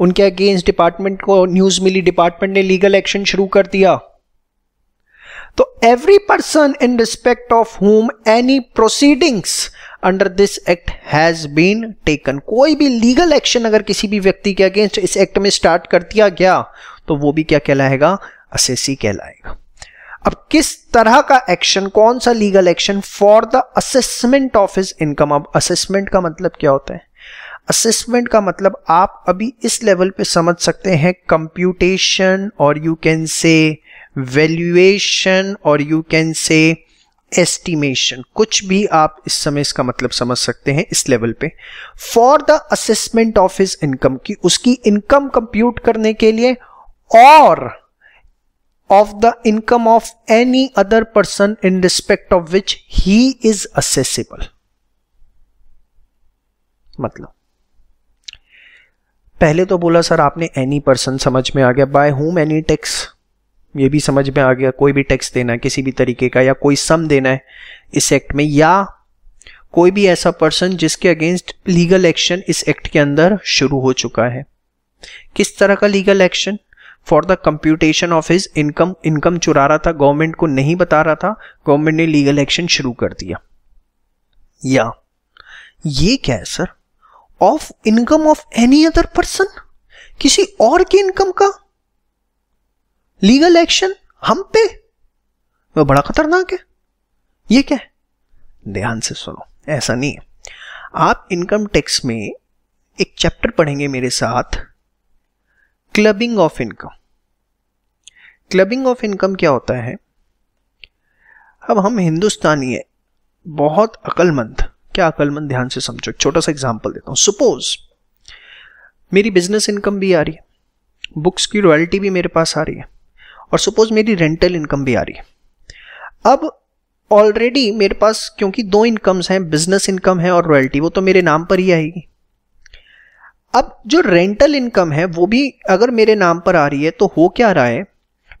उनके अगेंस्ट डिपार्टमेंट को न्यूज मिली, डिपार्टमेंट ने लीगल एक्शन शुरू कर दिया। तो every person in respect of whom any proceedings under this act has been taken, कोई भी लीगल एक्शन अगर किसी भी व्यक्ति के अगेंस्ट इस एक्ट में स्टार्ट कर दिया गया तो वो भी क्या कहलाएगा, असेसी कहलाएगा। अब किस तरह का एक्शन, कौन सा legal action, for the assessment of his income. अब असेसमेंट का मतलब क्या होता है, असेसमेंट का मतलब आप अभी इस लेवल पे समझ सकते हैं कंप्यूटेशन और यू कैन से वैल्यूएशन और यू कैन से एस्टिमेशन, कुछ भी आप इस समय इसका मतलब समझ सकते हैं इस लेवल पे। For the assessment of his income, की उसकी इनकम कंप्यूट करने के लिए, और of the income of any other person in respect of which he is assessable. मतलब पहले तो बोला सर आपने एनी पर्सन समझ में आ गया, बाय होम एनी टैक्स ये भी समझ में आ गया, कोई भी टैक्स देना है किसी भी तरीके का या कोई सम देना है इस एक्ट में, या कोई भी ऐसा पर्सन जिसके अगेंस्ट लीगल एक्शन इस एक्ट के अंदर शुरू हो चुका है। किस तरह का legal action, for the computation of his income, income चुरा रहा था, गवर्नमेंट को नहीं बता रहा था, गवर्नमेंट ने लीगल एक्शन शुरू कर दिया। या ये क्या है sir, of income of any other person, किसी और की इनकम का लीगल एक्शन हम पे, वो बड़ा खतरनाक है। ये क्या है, ध्यान से सुनो, ऐसा नहीं है। आप इनकम टैक्स में एक चैप्टर पढ़ेंगे मेरे साथ, clubbing of income. Clubbing of income क्या होता है, अब हम हिंदुस्तानी है बहुत अकलमंद, क्या अकलमंद, ध्यान से समझो, एक छोटा सा एग्जांपल देता हूं। सपोज मेरी बिजनेस इनकम भी आ रही है, बुक्स की रॉयल्टी भी मेरे पास आ रही है, और सपोज मेरी रेंटल इनकम भी आ रही है। अब ऑलरेडी मेरे पास क्योंकि दो इनकम्स हैं, बिजनेस इनकम है और रॉयल्टी, वो तो मेरे नाम पर ही आएगी। अब जो रेंटल इनकम है वो भी अगर मेरे नाम पर आ रही है तो हो क्या रहा है,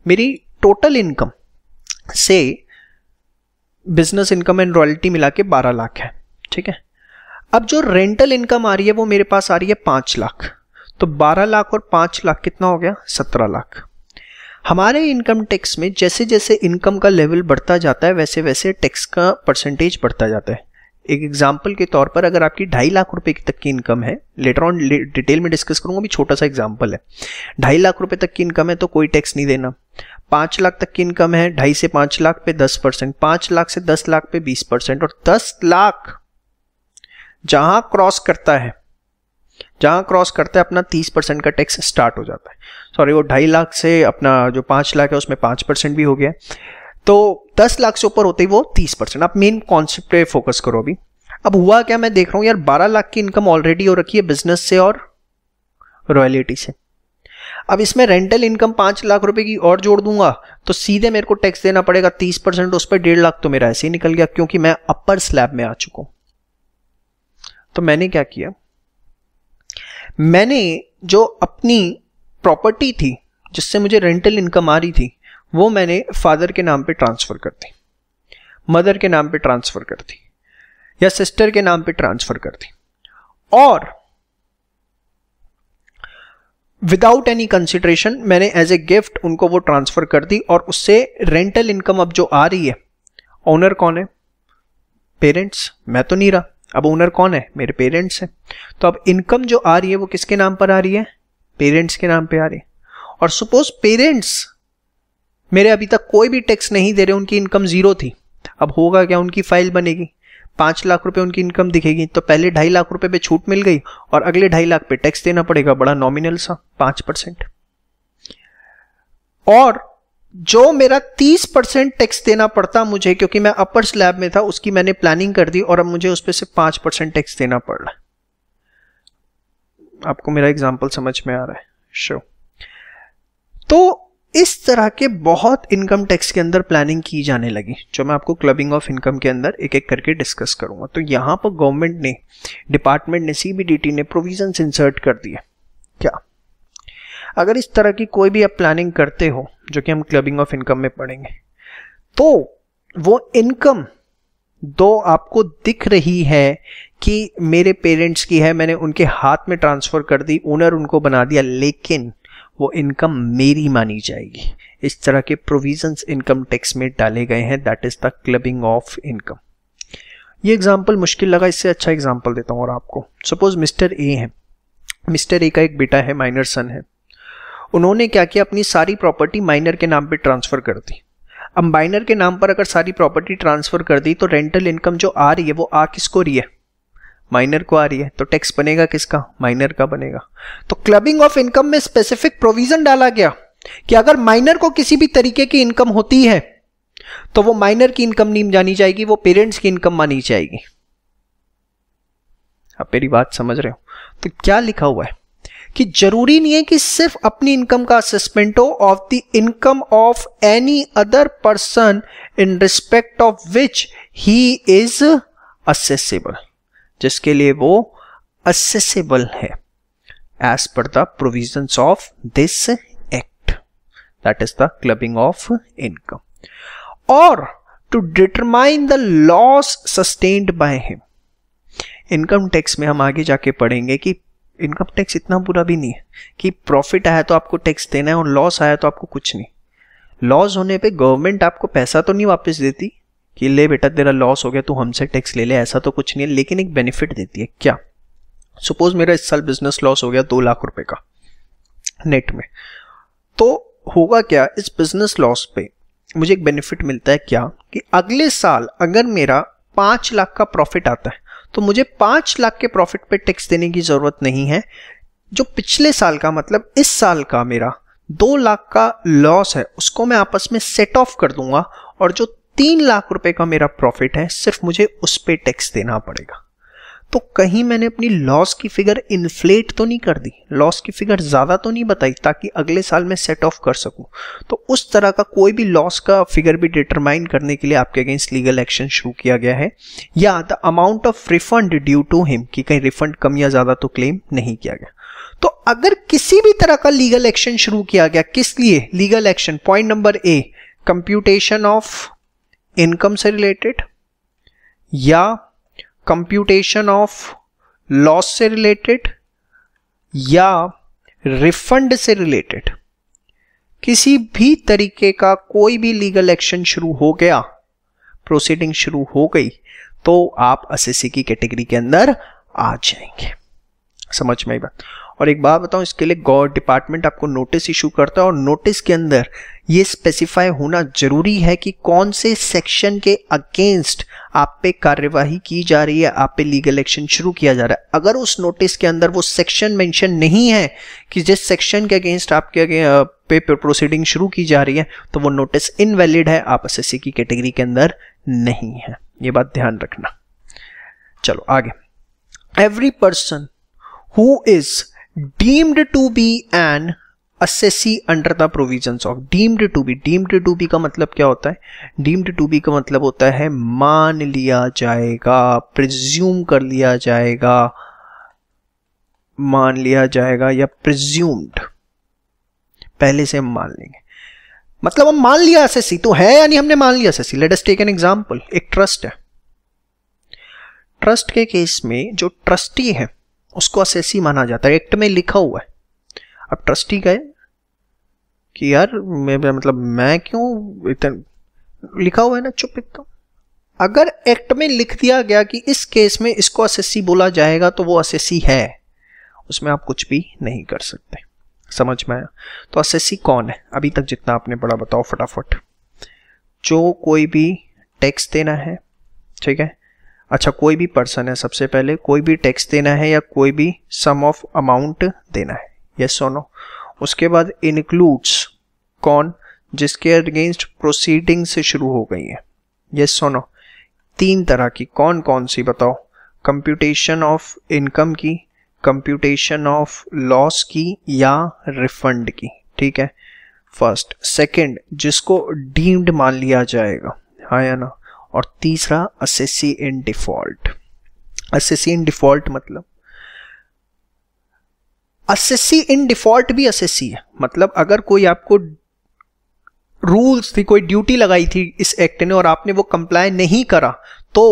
मेरी टोटल इनकम से बिजनेस इनकम एंड रॉयल्टी मिला के 12 लाख है, ठीक है। अब जो रेंटल इनकम आ रही है वो मेरे पास आ रही है 5 लाख, तो 12 लाख और 5 लाख कितना हो गया, 17 लाख। हमारे इनकम टैक्स में जैसे जैसे इनकम का लेवल बढ़ता जाता है वैसे वैसे टैक्स का परसेंटेज बढ़ता जाता है। एक एग्जांपल के तौर पर अगर आपकी 2.5 लाख रुपए तक की इनकम है, लेटर ऑन डिटेल में डिस्कस करूंगा, अभी छोटा सा एग्जांपल है, 2.5 लाख रुपए तक की इनकम है तो कोई टैक्स नहीं देना। 5 लाख तक की इनकम है, 2.5 से 5 लाख पे 10%, 5 लाख से 10 लाख पे 20%, और 10 लाख जहां क्रॉस करता है, जहां क्रॉस करते हैं अपना 30% का टैक्स स्टार्ट हो जाता है। सॉरी, वो 2.5 लाख से अपना जो 5 लाख है उसमें 5% भी हो गया, तो 10 लाख से ऊपर होते ही वो 30%। आप मेन कॉन्सेप्ट पे फोकस करो अभी। अब हुआ क्या, मैं देख रहा हूँ यार 12 लाख की इनकम ऑलरेडी हो रखी है बिजनेस से और रॉयल्टी से। अब इसमें रेंटल इनकम 5 लाख रुपए की और जोड़ दूंगा तो सीधे मेरे को टैक्स देना पड़ेगा 30%, उस पर 1.5 लाख तो मेरा ऐसे ही निकल गया क्योंकि मैं अपर स्लैब में आ चुका हूं। तो मैंने क्या किया, मैंने जो अपनी प्रॉपर्टी थी जिससे मुझे रेंटल इनकम आ रही थी वो मैंने फादर के नाम पे ट्रांसफर कर दी, मदर के नाम पे ट्रांसफर कर दी या सिस्टर के नाम पे ट्रांसफर कर दी, और विदाउट एनी कंसिडरेशन मैंने एज ए गिफ्ट उनको वो ट्रांसफर कर दी। और उससे रेंटल इनकम अब जो आ रही है, ओनर कौन है? पेरेंट्स। मैं तो नहीं रहा, अब ओनर कौन है? मेरे पेरेंट्स हैं। तो अब इनकम जो आ रही है वो किसके नाम पर आ रही है? पेरेंट्स के नाम पे आ रही है। और सपोज पेरेंट्स मेरे अभी तक कोई भी टैक्स नहीं दे रहे, उनकी इनकम जीरो थी। अब होगा क्या, उनकी फाइल बनेगी, 5 लाख रुपए उनकी इनकम दिखेगी, तो पहले 2.5 लाख रुपए पे छूट मिल गई और अगले 2.5 लाख पे टैक्स देना पड़ेगा, बड़ा नॉमिनल सा 5%। और जो मेरा 30% टैक्स देना पड़ता मुझे क्योंकि मैं अपर स्लैब में था, उसकी मैंने प्लानिंग कर दी और अब मुझे उस पर सिर्फ 5% टैक्स देना पड़ रहा है। आपको मेरा एग्जाम्पल समझ में आ रहा है? श्योर। तो इस तरह के बहुत इनकम टैक्स के अंदर प्लानिंग की जाने लगी, जो मैं आपको क्लबिंग ऑफ इनकम के अंदर एक एक करके डिस्कस करूंगा। तो यहाँ पर गवर्नमेंट ने, डिपार्टमेंट ने, सीबीडीटी ने प्रोविजंस इंसर्ट कर दिए। क्या अगर इस तरह की कोई भी आप प्लानिंग करते हो, जो कि हम क्लबिंग ऑफ इनकम में पढ़ेंगे, तो वो इनकम दो आपको दिख रही है कि मेरे पेरेंट्स की है, मैंने उनके हाथ में ट्रांसफर कर दी, ओनर उनको बना दिया, लेकिन वो इनकम मेरी मानी जाएगी। इस तरह के प्रोविजंस इनकम टैक्स में डाले गए हैं, that is the clubbing of income. ये एग्जांपल मुश्किल लगा, इससे अच्छा एग्जांपल देता हूँ और आपको। सपोज मिस्टर ए है, मिस्टर ए का एक बेटा है, माइनर सन है। उन्होंने क्या किया, अपनी सारी प्रॉपर्टी माइनर के नाम पर ट्रांसफर कर दी। अब माइनर के नाम पर अगर सारी प्रॉपर्टी ट्रांसफर कर दी तो रेंटल इनकम जो आ रही है वो आ किसको रही है? माइनर को आ रही है। तो टैक्स बनेगा किसका? माइनर का बनेगा। तो क्लबिंग ऑफ इनकम में स्पेसिफिक प्रोविजन डाला गया कि अगर माइनर को किसी भी तरीके की इनकम होती है तो वो माइनर की इनकम नहीं जानी जाएगी, वो पेरेंट्स की इनकम मानी जाएगी। आप मेरी बात समझ रहे हो? तो क्या लिखा हुआ है कि जरूरी नहीं है कि सिर्फ अपनी इनकम का असेसमेंट हो, of the income of any other person in respect of which he is assessable, जिसके लिए वो असेसेबल है, as per the provisions of this act, that is the clubbing of income. और to determine the loss sustained by him, income tax में हम आगे जाके पढ़ेंगे कि इनकम टैक्स इतना बुरा भी नहीं है कि प्रॉफिट आया तो आपको टैक्स देना है और लॉस आया तो आपको कुछ नहीं। लॉस होने पे गवर्नमेंट आपको पैसा तो नहीं वापस देती कि ले बेटा तेरा लॉस हो गया तू हमसे टैक्स ले ले, ऐसा तो कुछ नहीं है, लेकिन एक बेनिफिट देती है। क्या, सपोज मेरा इस साल बिजनेस लॉस हो गया 2 लाख रुपए का नेट में, तो होगा क्या, इस बिजनेस लॉस पे मुझे एक बेनिफिट मिलता है क्या कि अगले साल अगर मेरा 5 लाख का प्रॉफिट आता है तो मुझे 5 लाख के प्रॉफिट पे टैक्स देने की जरूरत नहीं है। जो पिछले साल का, मतलब इस साल का मेरा 2 लाख का लॉस है उसको मैं आपस में सेट ऑफ कर दूंगा और जो 3 लाख रुपए का मेरा प्रॉफिट है सिर्फ मुझे उस पे टैक्स देना पड़ेगा। तो कहीं मैंने अपनी लॉस की फिगर इन्फ्लेट तो नहीं कर दी, लॉस की फिगर ज़्यादा तो नहीं बताई ताकि अगले साल मैं सेट ऑफ कर सकूं। तो उस तरह का कोई भी लॉस का फिगर भी डिटरमाइन करने के लिए आपके अगेंस्ट लीगल एक्शन शुरू किया गया है, या the amount of refund due to him, कि कहीं रिफंड कम या ज़्यादा तो क्लेम नहीं किया गया। तो अगर किसी भी तरह का लीगल एक्शन शुरू किया गया, किस लिए legal action, point number A, computation of income से रिलेटेड या कंप्यूटेशन ऑफ लॉस से रिलेटेड या रिफंड से रिलेटेड, किसी भी तरीके का कोई भी लीगल एक्शन शुरू हो गया, प्रोसीडिंग शुरू हो गई, तो आप असेसी की कैटेगरी के अंदर आ जाएंगे। समझ में आई बात? और एक बात बताऊं, इसके लिए गवर्नमेंट डिपार्टमेंट आपको नोटिस इशू करता है और नोटिस के अंदर ये स्पेसिफाई होना जरूरी है कि कौन से सेक्शन के अगेंस्ट आप पे कार्यवाही की जा रही है, आप पे लीगल एक्शन शुरू किया जा रहा है। अगर उस नोटिस के अंदर वो सेक्शन मेंशन नहीं है कि जिस सेक्शन के अगेंस्ट आपके पे प्रोसीडिंग शुरू की जा रही है, तो वो नोटिस इनवैलिड है, आप एसएससी की कैटेगरी के अंदर नहीं है। ये बात ध्यान रखना। चलो आगे, every person who is deemed to be an assessee under the provisions of deemed to be का मतलब क्या होता है? deemed to be का मतलब होता है मान लिया जाएगा, presume कर लिया जाएगा, मान लिया जाएगा या presumed पहले से हम मान लेंगे, मतलब हम मान लिया assessee तो है, यानी हमने मान लिया assessee। Let us take an example, एक trust है, trust के केस में जो trustee है उसको assessee माना जाता है, एक्ट में लिखा हुआ है। अब ट्रस्टी गए कि यार मैं क्यों इतना लिखा हुआ है ना, चुप एकदम। अगर एक्ट में लिख दिया गया कि इस केस में इसको असेसी बोला जाएगा तो वो असेसी है, उसमें आप कुछ भी नहीं कर सकते। समझ में आया? तो असेसी कौन है अभी तक जितना आपने पढ़ा, बताओ फटाफट। जो कोई भी टैक्स देना है, ठीक है, अच्छा कोई भी पर्सन है, सबसे पहले कोई भी टैक्स देना है या कोई भी सम ऑफ अमाउंट देना है, यस और नो। उसके बाद इंक्लूड्स कौन, जिसके अगेंस्ट प्रोसीडिंग से शुरू हो गई है, यस और नो। तीन तरह की, कौन कौन सी बताओ? कंप्यूटेशन ऑफ इनकम की, कंप्यूटेशन ऑफ लॉस की या रिफंड की, ठीक है, फर्स्ट। सेकंड, जिसको डीम्ड मान लिया जाएगा, हाँ या ना। और तीसरा assessee in default. Assessee in default मतलब असेसी इन डिफॉल्ट भी असेसी है, मतलब अगर कोई आपको रूल्स थी, कोई ड्यूटी लगाई थी इस एक्ट ने और आपने वो कंप्लाई नहीं करा तो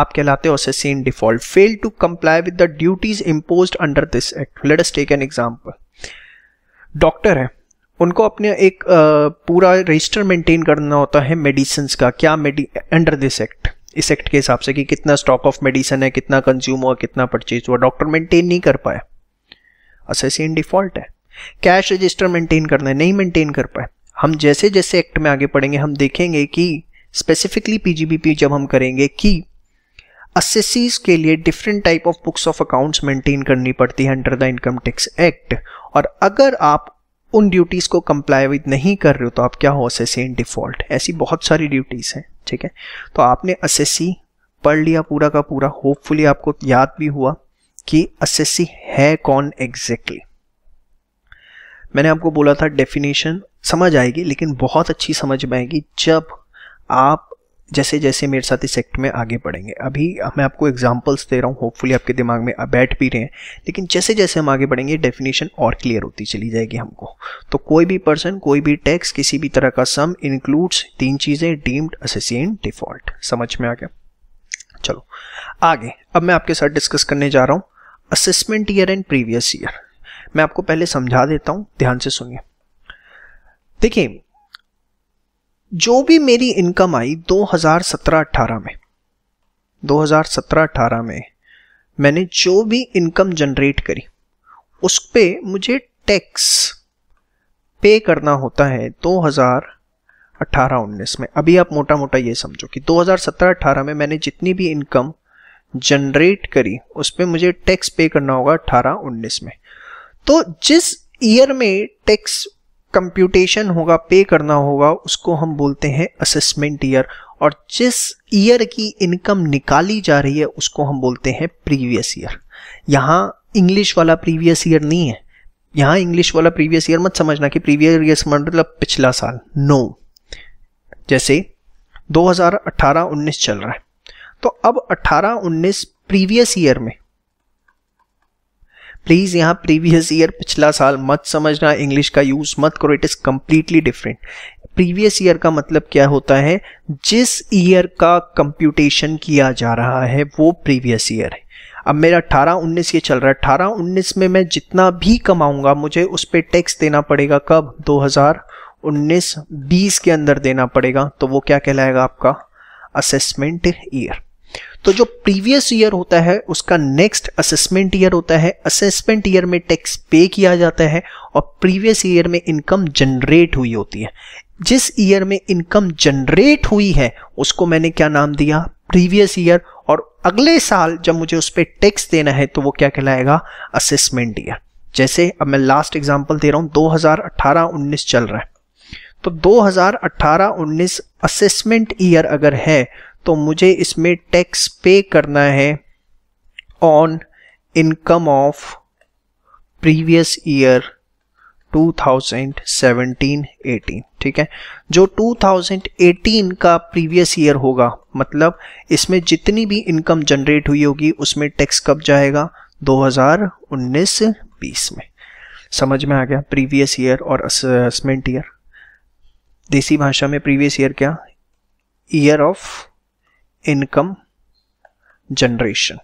आप कहलाते हो assessee in default. Fail to comply with the duties imposed under this act. Let us take an example. Doctor है, उनको अपने एक पूरा रजिस्टर मेंटेन करना होता है मेडिसिन्स का, क्या अंडर दिस एक्ट, इस एक्ट के हिसाब से कि कितना स्टॉक ऑफ मेडिसिन है, कितना कंज्यूम हुआ, कितना परचेज हुआ। डॉक्टर मेंटेन नहीं कर पाया, असेसी इन डिफॉल्ट है। कैश रजिस्टर मेंटेन करना है, नहीं मेंटेन कर पाए। हम जैसे जैसे एक्ट में आगे पढ़ेंगे हम देखेंगे कि स्पेसिफिकली पीजीबीपी जब हम करेंगे कि असेसीज के लिए different type of books of accounts maintain करनी पड़ती है under the income tax act, और अगर आप उन ड्यूटीज को कंप्लाई विद नहीं कर रहे हो तो आप क्या हो, असेसी इन डिफॉल्ट। ऐसी बहुत सारी ड्यूटीज हैं, ठीक है। तो आपने असेसी पढ़ लिया पूरा का पूरा, होपफुली आपको याद भी हुआ कि असेसी है कौन एग्जैक्टली। मैंने आपको बोला था डेफिनेशन समझ आएगी, लेकिन बहुत अच्छी समझ में आएगी जब आप जैसे जैसे मेरे साथ इस एक्ट में आगे बढ़ेंगे। अभी मैं आपको एग्जांपल्स दे रहा हूँ, होपफुली आपके दिमाग में बैठ भी रहे हैं, लेकिन जैसे जैसे हम आगे बढ़ेंगे डेफिनेशन और क्लियर होती चली जाएगी हमको। तो कोई भी पर्सन, कोई भी टैक्स, किसी भी तरह का सम, इंक्लूड्स, तीन चीज़ें डीम्ड असेसी इन डिफॉल्ट। समझ में आ गया? चलो आगे, अब मैं आपके साथ डिस्कस करने जा रहा हूँ assessment year and previous year. मैं आपको पहले समझा देता हूं, ध्यान से सुनिए। देखिए, जो भी मेरी इनकम आई 2017-18 में, 2017-18 में मैंने जो भी इनकम जनरेट करी उस पे मुझे टैक्स पे करना होता है 2018-19 में। अभी आप मोटा मोटा ये समझो कि 2017-18 में मैंने जितनी भी इनकम जनरेट करी उस पर मुझे टैक्स पे करना होगा 18-19 में। तो जिस ईयर में टैक्स कंप्यूटेशन होगा, पे करना होगा, उसको हम बोलते हैं असेसमेंट ईयर, और जिस ईयर की इनकम निकाली जा रही है उसको हम बोलते हैं प्रीवियस ईयर। यहाँ इंग्लिश वाला प्रीवियस ईयर नहीं है, यहाँ इंग्लिश वाला प्रीवियस ईयर मत समझना कि प्रीवियस ईयर मतलब पिछला साल, नो। जैसे 2018-19 चल रहा है, तो अब 18-19 प्रीवियस ईयर में, प्लीज यहाँ प्रीवियस ईयर पिछला साल मत समझना, इंग्लिश का यूज मत करो, it is completely different. Previous year का मतलब क्या होता है, जिस ईयर का कंप्यूटेशन किया जा रहा है वो प्रीवियस ईयर है। अब मेरा 18-19 ये चल रहा है, 18-19 में मैं जितना भी कमाऊंगा मुझे उस पर टैक्स देना पड़ेगा, कब, 2019-20 के अंदर देना पड़ेगा, तो वो क्या कहलाएगा आपका असेसमेंट ईयर। तो जो प्रीवियस ईयर होता है उसका नेक्स्ट असेसमेंट ईयर होता है। असेसमेंट ईयर में टैक्स पे किया जाता है और प्रीवियस ईयर में इनकम जनरेट हुई होती है। जिस ईयर में इनकम जनरेट हुई है उसको मैंने क्या नाम दिया, प्रीवियस ईयर, और अगले साल जब मुझे उस पर टैक्स देना है तो वो क्या कहलाएगा, असेसमेंट ईयर। जैसे अब मैं लास्ट एग्जांपल दे रहा हूँ, 2018-19 चल रहा है, तो 2018-19 असेसमेंट ईयर अगर है तो मुझे इसमें टैक्स पे करना है on income of previous year 2017-18, ठीक है। जो 2018 का प्रीवियस ईयर होगा, मतलब इसमें जितनी भी इनकम जनरेट हुई होगी उसमें टैक्स कब जाएगा, 2019-20 में। समझ में आ गया प्रीवियस ईयर और असेसमेंट ईयर। देसी भाषा में प्रीवियस ईयर क्या, ईयर ऑफ इनकम जनरेशन,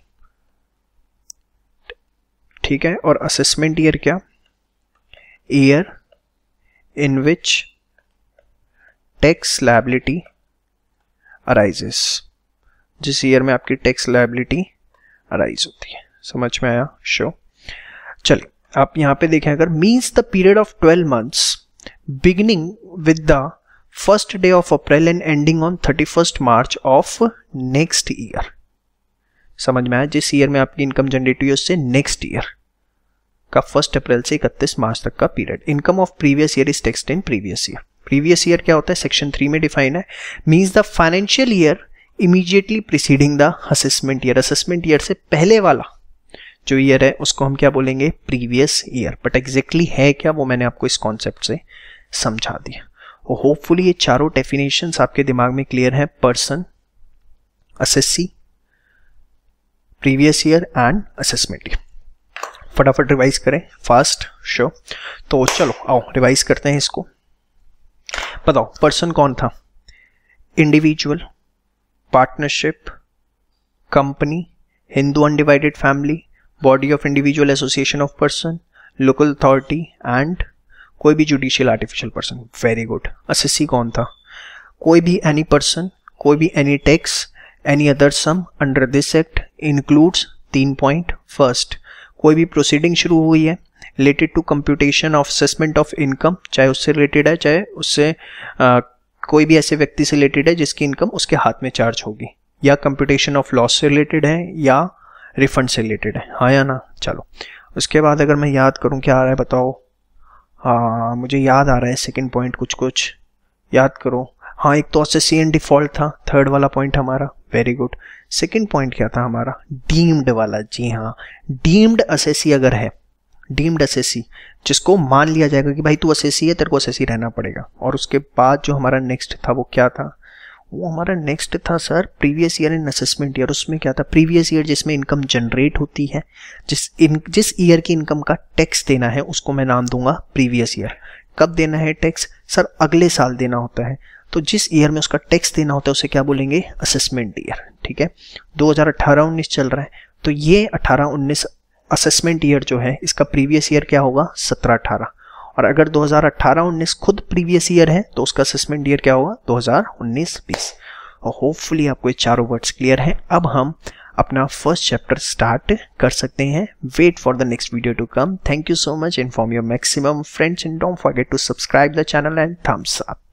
ठीक है। और असेसमेंट ईयर क्या, year in which tax liability arises, जिस ईयर में आपकी टैक्स लायबिलिटी अराइज होती है। समझ में आया शो। चलिए आप यहाँ पे देखें, अगर means the period of 12 months beginning with the first day of April and ending on 31 March of next year. समझ में आया, जिस ईयर में आपकी इनकम जनरेट हुई उससे नेक्स्ट ईयर का 1 अप्रैल से 31 मार्च तक का period. Income of previous year is taxed in previous year. Previous year क्या होता है, सेक्शन 3 में डिफाइन है। Means the financial year immediately preceding the assessment year. Assessment year से पहले वाला जो ईयर है उसको हम क्या बोलेंगे, प्रीवियस ईयर। बट एग्जैक्टली है क्या वो मैंने आपको इस कॉन्सेप्ट से समझा दिया। होपफुली ये चारों डेफिनेशंस आपके दिमाग में क्लियर हैं, person, assessee, previous year and assessment year. फटाफट रिवाइज करें, फास्ट शो। तो चलो आओ रिवाइज करते हैं इसको। बताओ पर्सन कौन था, individual, partnership, company, Hindu undivided family, body of individual association of person, local authority and कोई भी judicial artificial person. Very good. Assessee कौन था, कोई भी एनी पर्सन, कोई भी any tax, any other sum under this act includes 3 point. First, कोई भी प्रोसीडिंग शुरू हुई है related to computation of assessment of income, चाहे उससे रिलेटेड है, चाहे उससे कोई भी ऐसे व्यक्ति से रिलेटेड है जिसकी इनकम उसके हाथ में चार्ज होगी, या कंप्यूटेशन ऑफ लॉस से रिलेटेड है, या रिफंड से रिलेटेड है, हाँ या ना। चलो उसके बाद अगर मैं याद करूँ क्या आ रहा है, बताओ, हाँ मुझे याद आ रहा है सेकेंड पॉइंट, कुछ कुछ याद करो। हाँ एक तो असेसी एंड डिफॉल्ट था, थर्ड वाला पॉइंट हमारा, वेरी गुड। सेकेंड पॉइंट क्या था हमारा, डीम्ड वाला, जी हाँ, डीम्ड असेसी अगर है, डीम्ड असेसी जिसको मान लिया जाएगा कि भाई तू असेसी है, तेरे को असेसी रहना पड़ेगा। और उसके बाद जो हमारा नेक्स्ट था वो क्या था, वो हमारा नेक्स्ट था sir previous year and assessment year. उसमें क्या था, प्रीवियस ईयर जिसमें इनकम जनरेट होती है, जिस ईयर की इनकम का टैक्स देना है उसको मैं नाम दूंगा प्रीवियस ईयर। कब देना है टैक्स सर, अगले साल देना होता है, तो जिस ईयर में उसका टैक्स देना होता है उसे क्या बोलेंगे, असेसमेंट ईयर, ठीक है। 2018-19 चल रहा है, तो ये 18-19 असेसमेंट ईयर जो है इसका प्रीवियस ईयर क्या होगा, 17-18। और अगर 2018-19 खुद प्रीवियस ईयर है तो उसका असेसमेंट ईयर क्या होगा, 2019-20। और होपफुली आपको ये चारों वर्ड्स क्लियर हैं। अब हम अपना फर्स्ट चैप्टर स्टार्ट कर सकते हैं। Wait for the next video to come. Thank you so much. Inform your maximum friends and don't forget to subscribe the channel and thumbs up.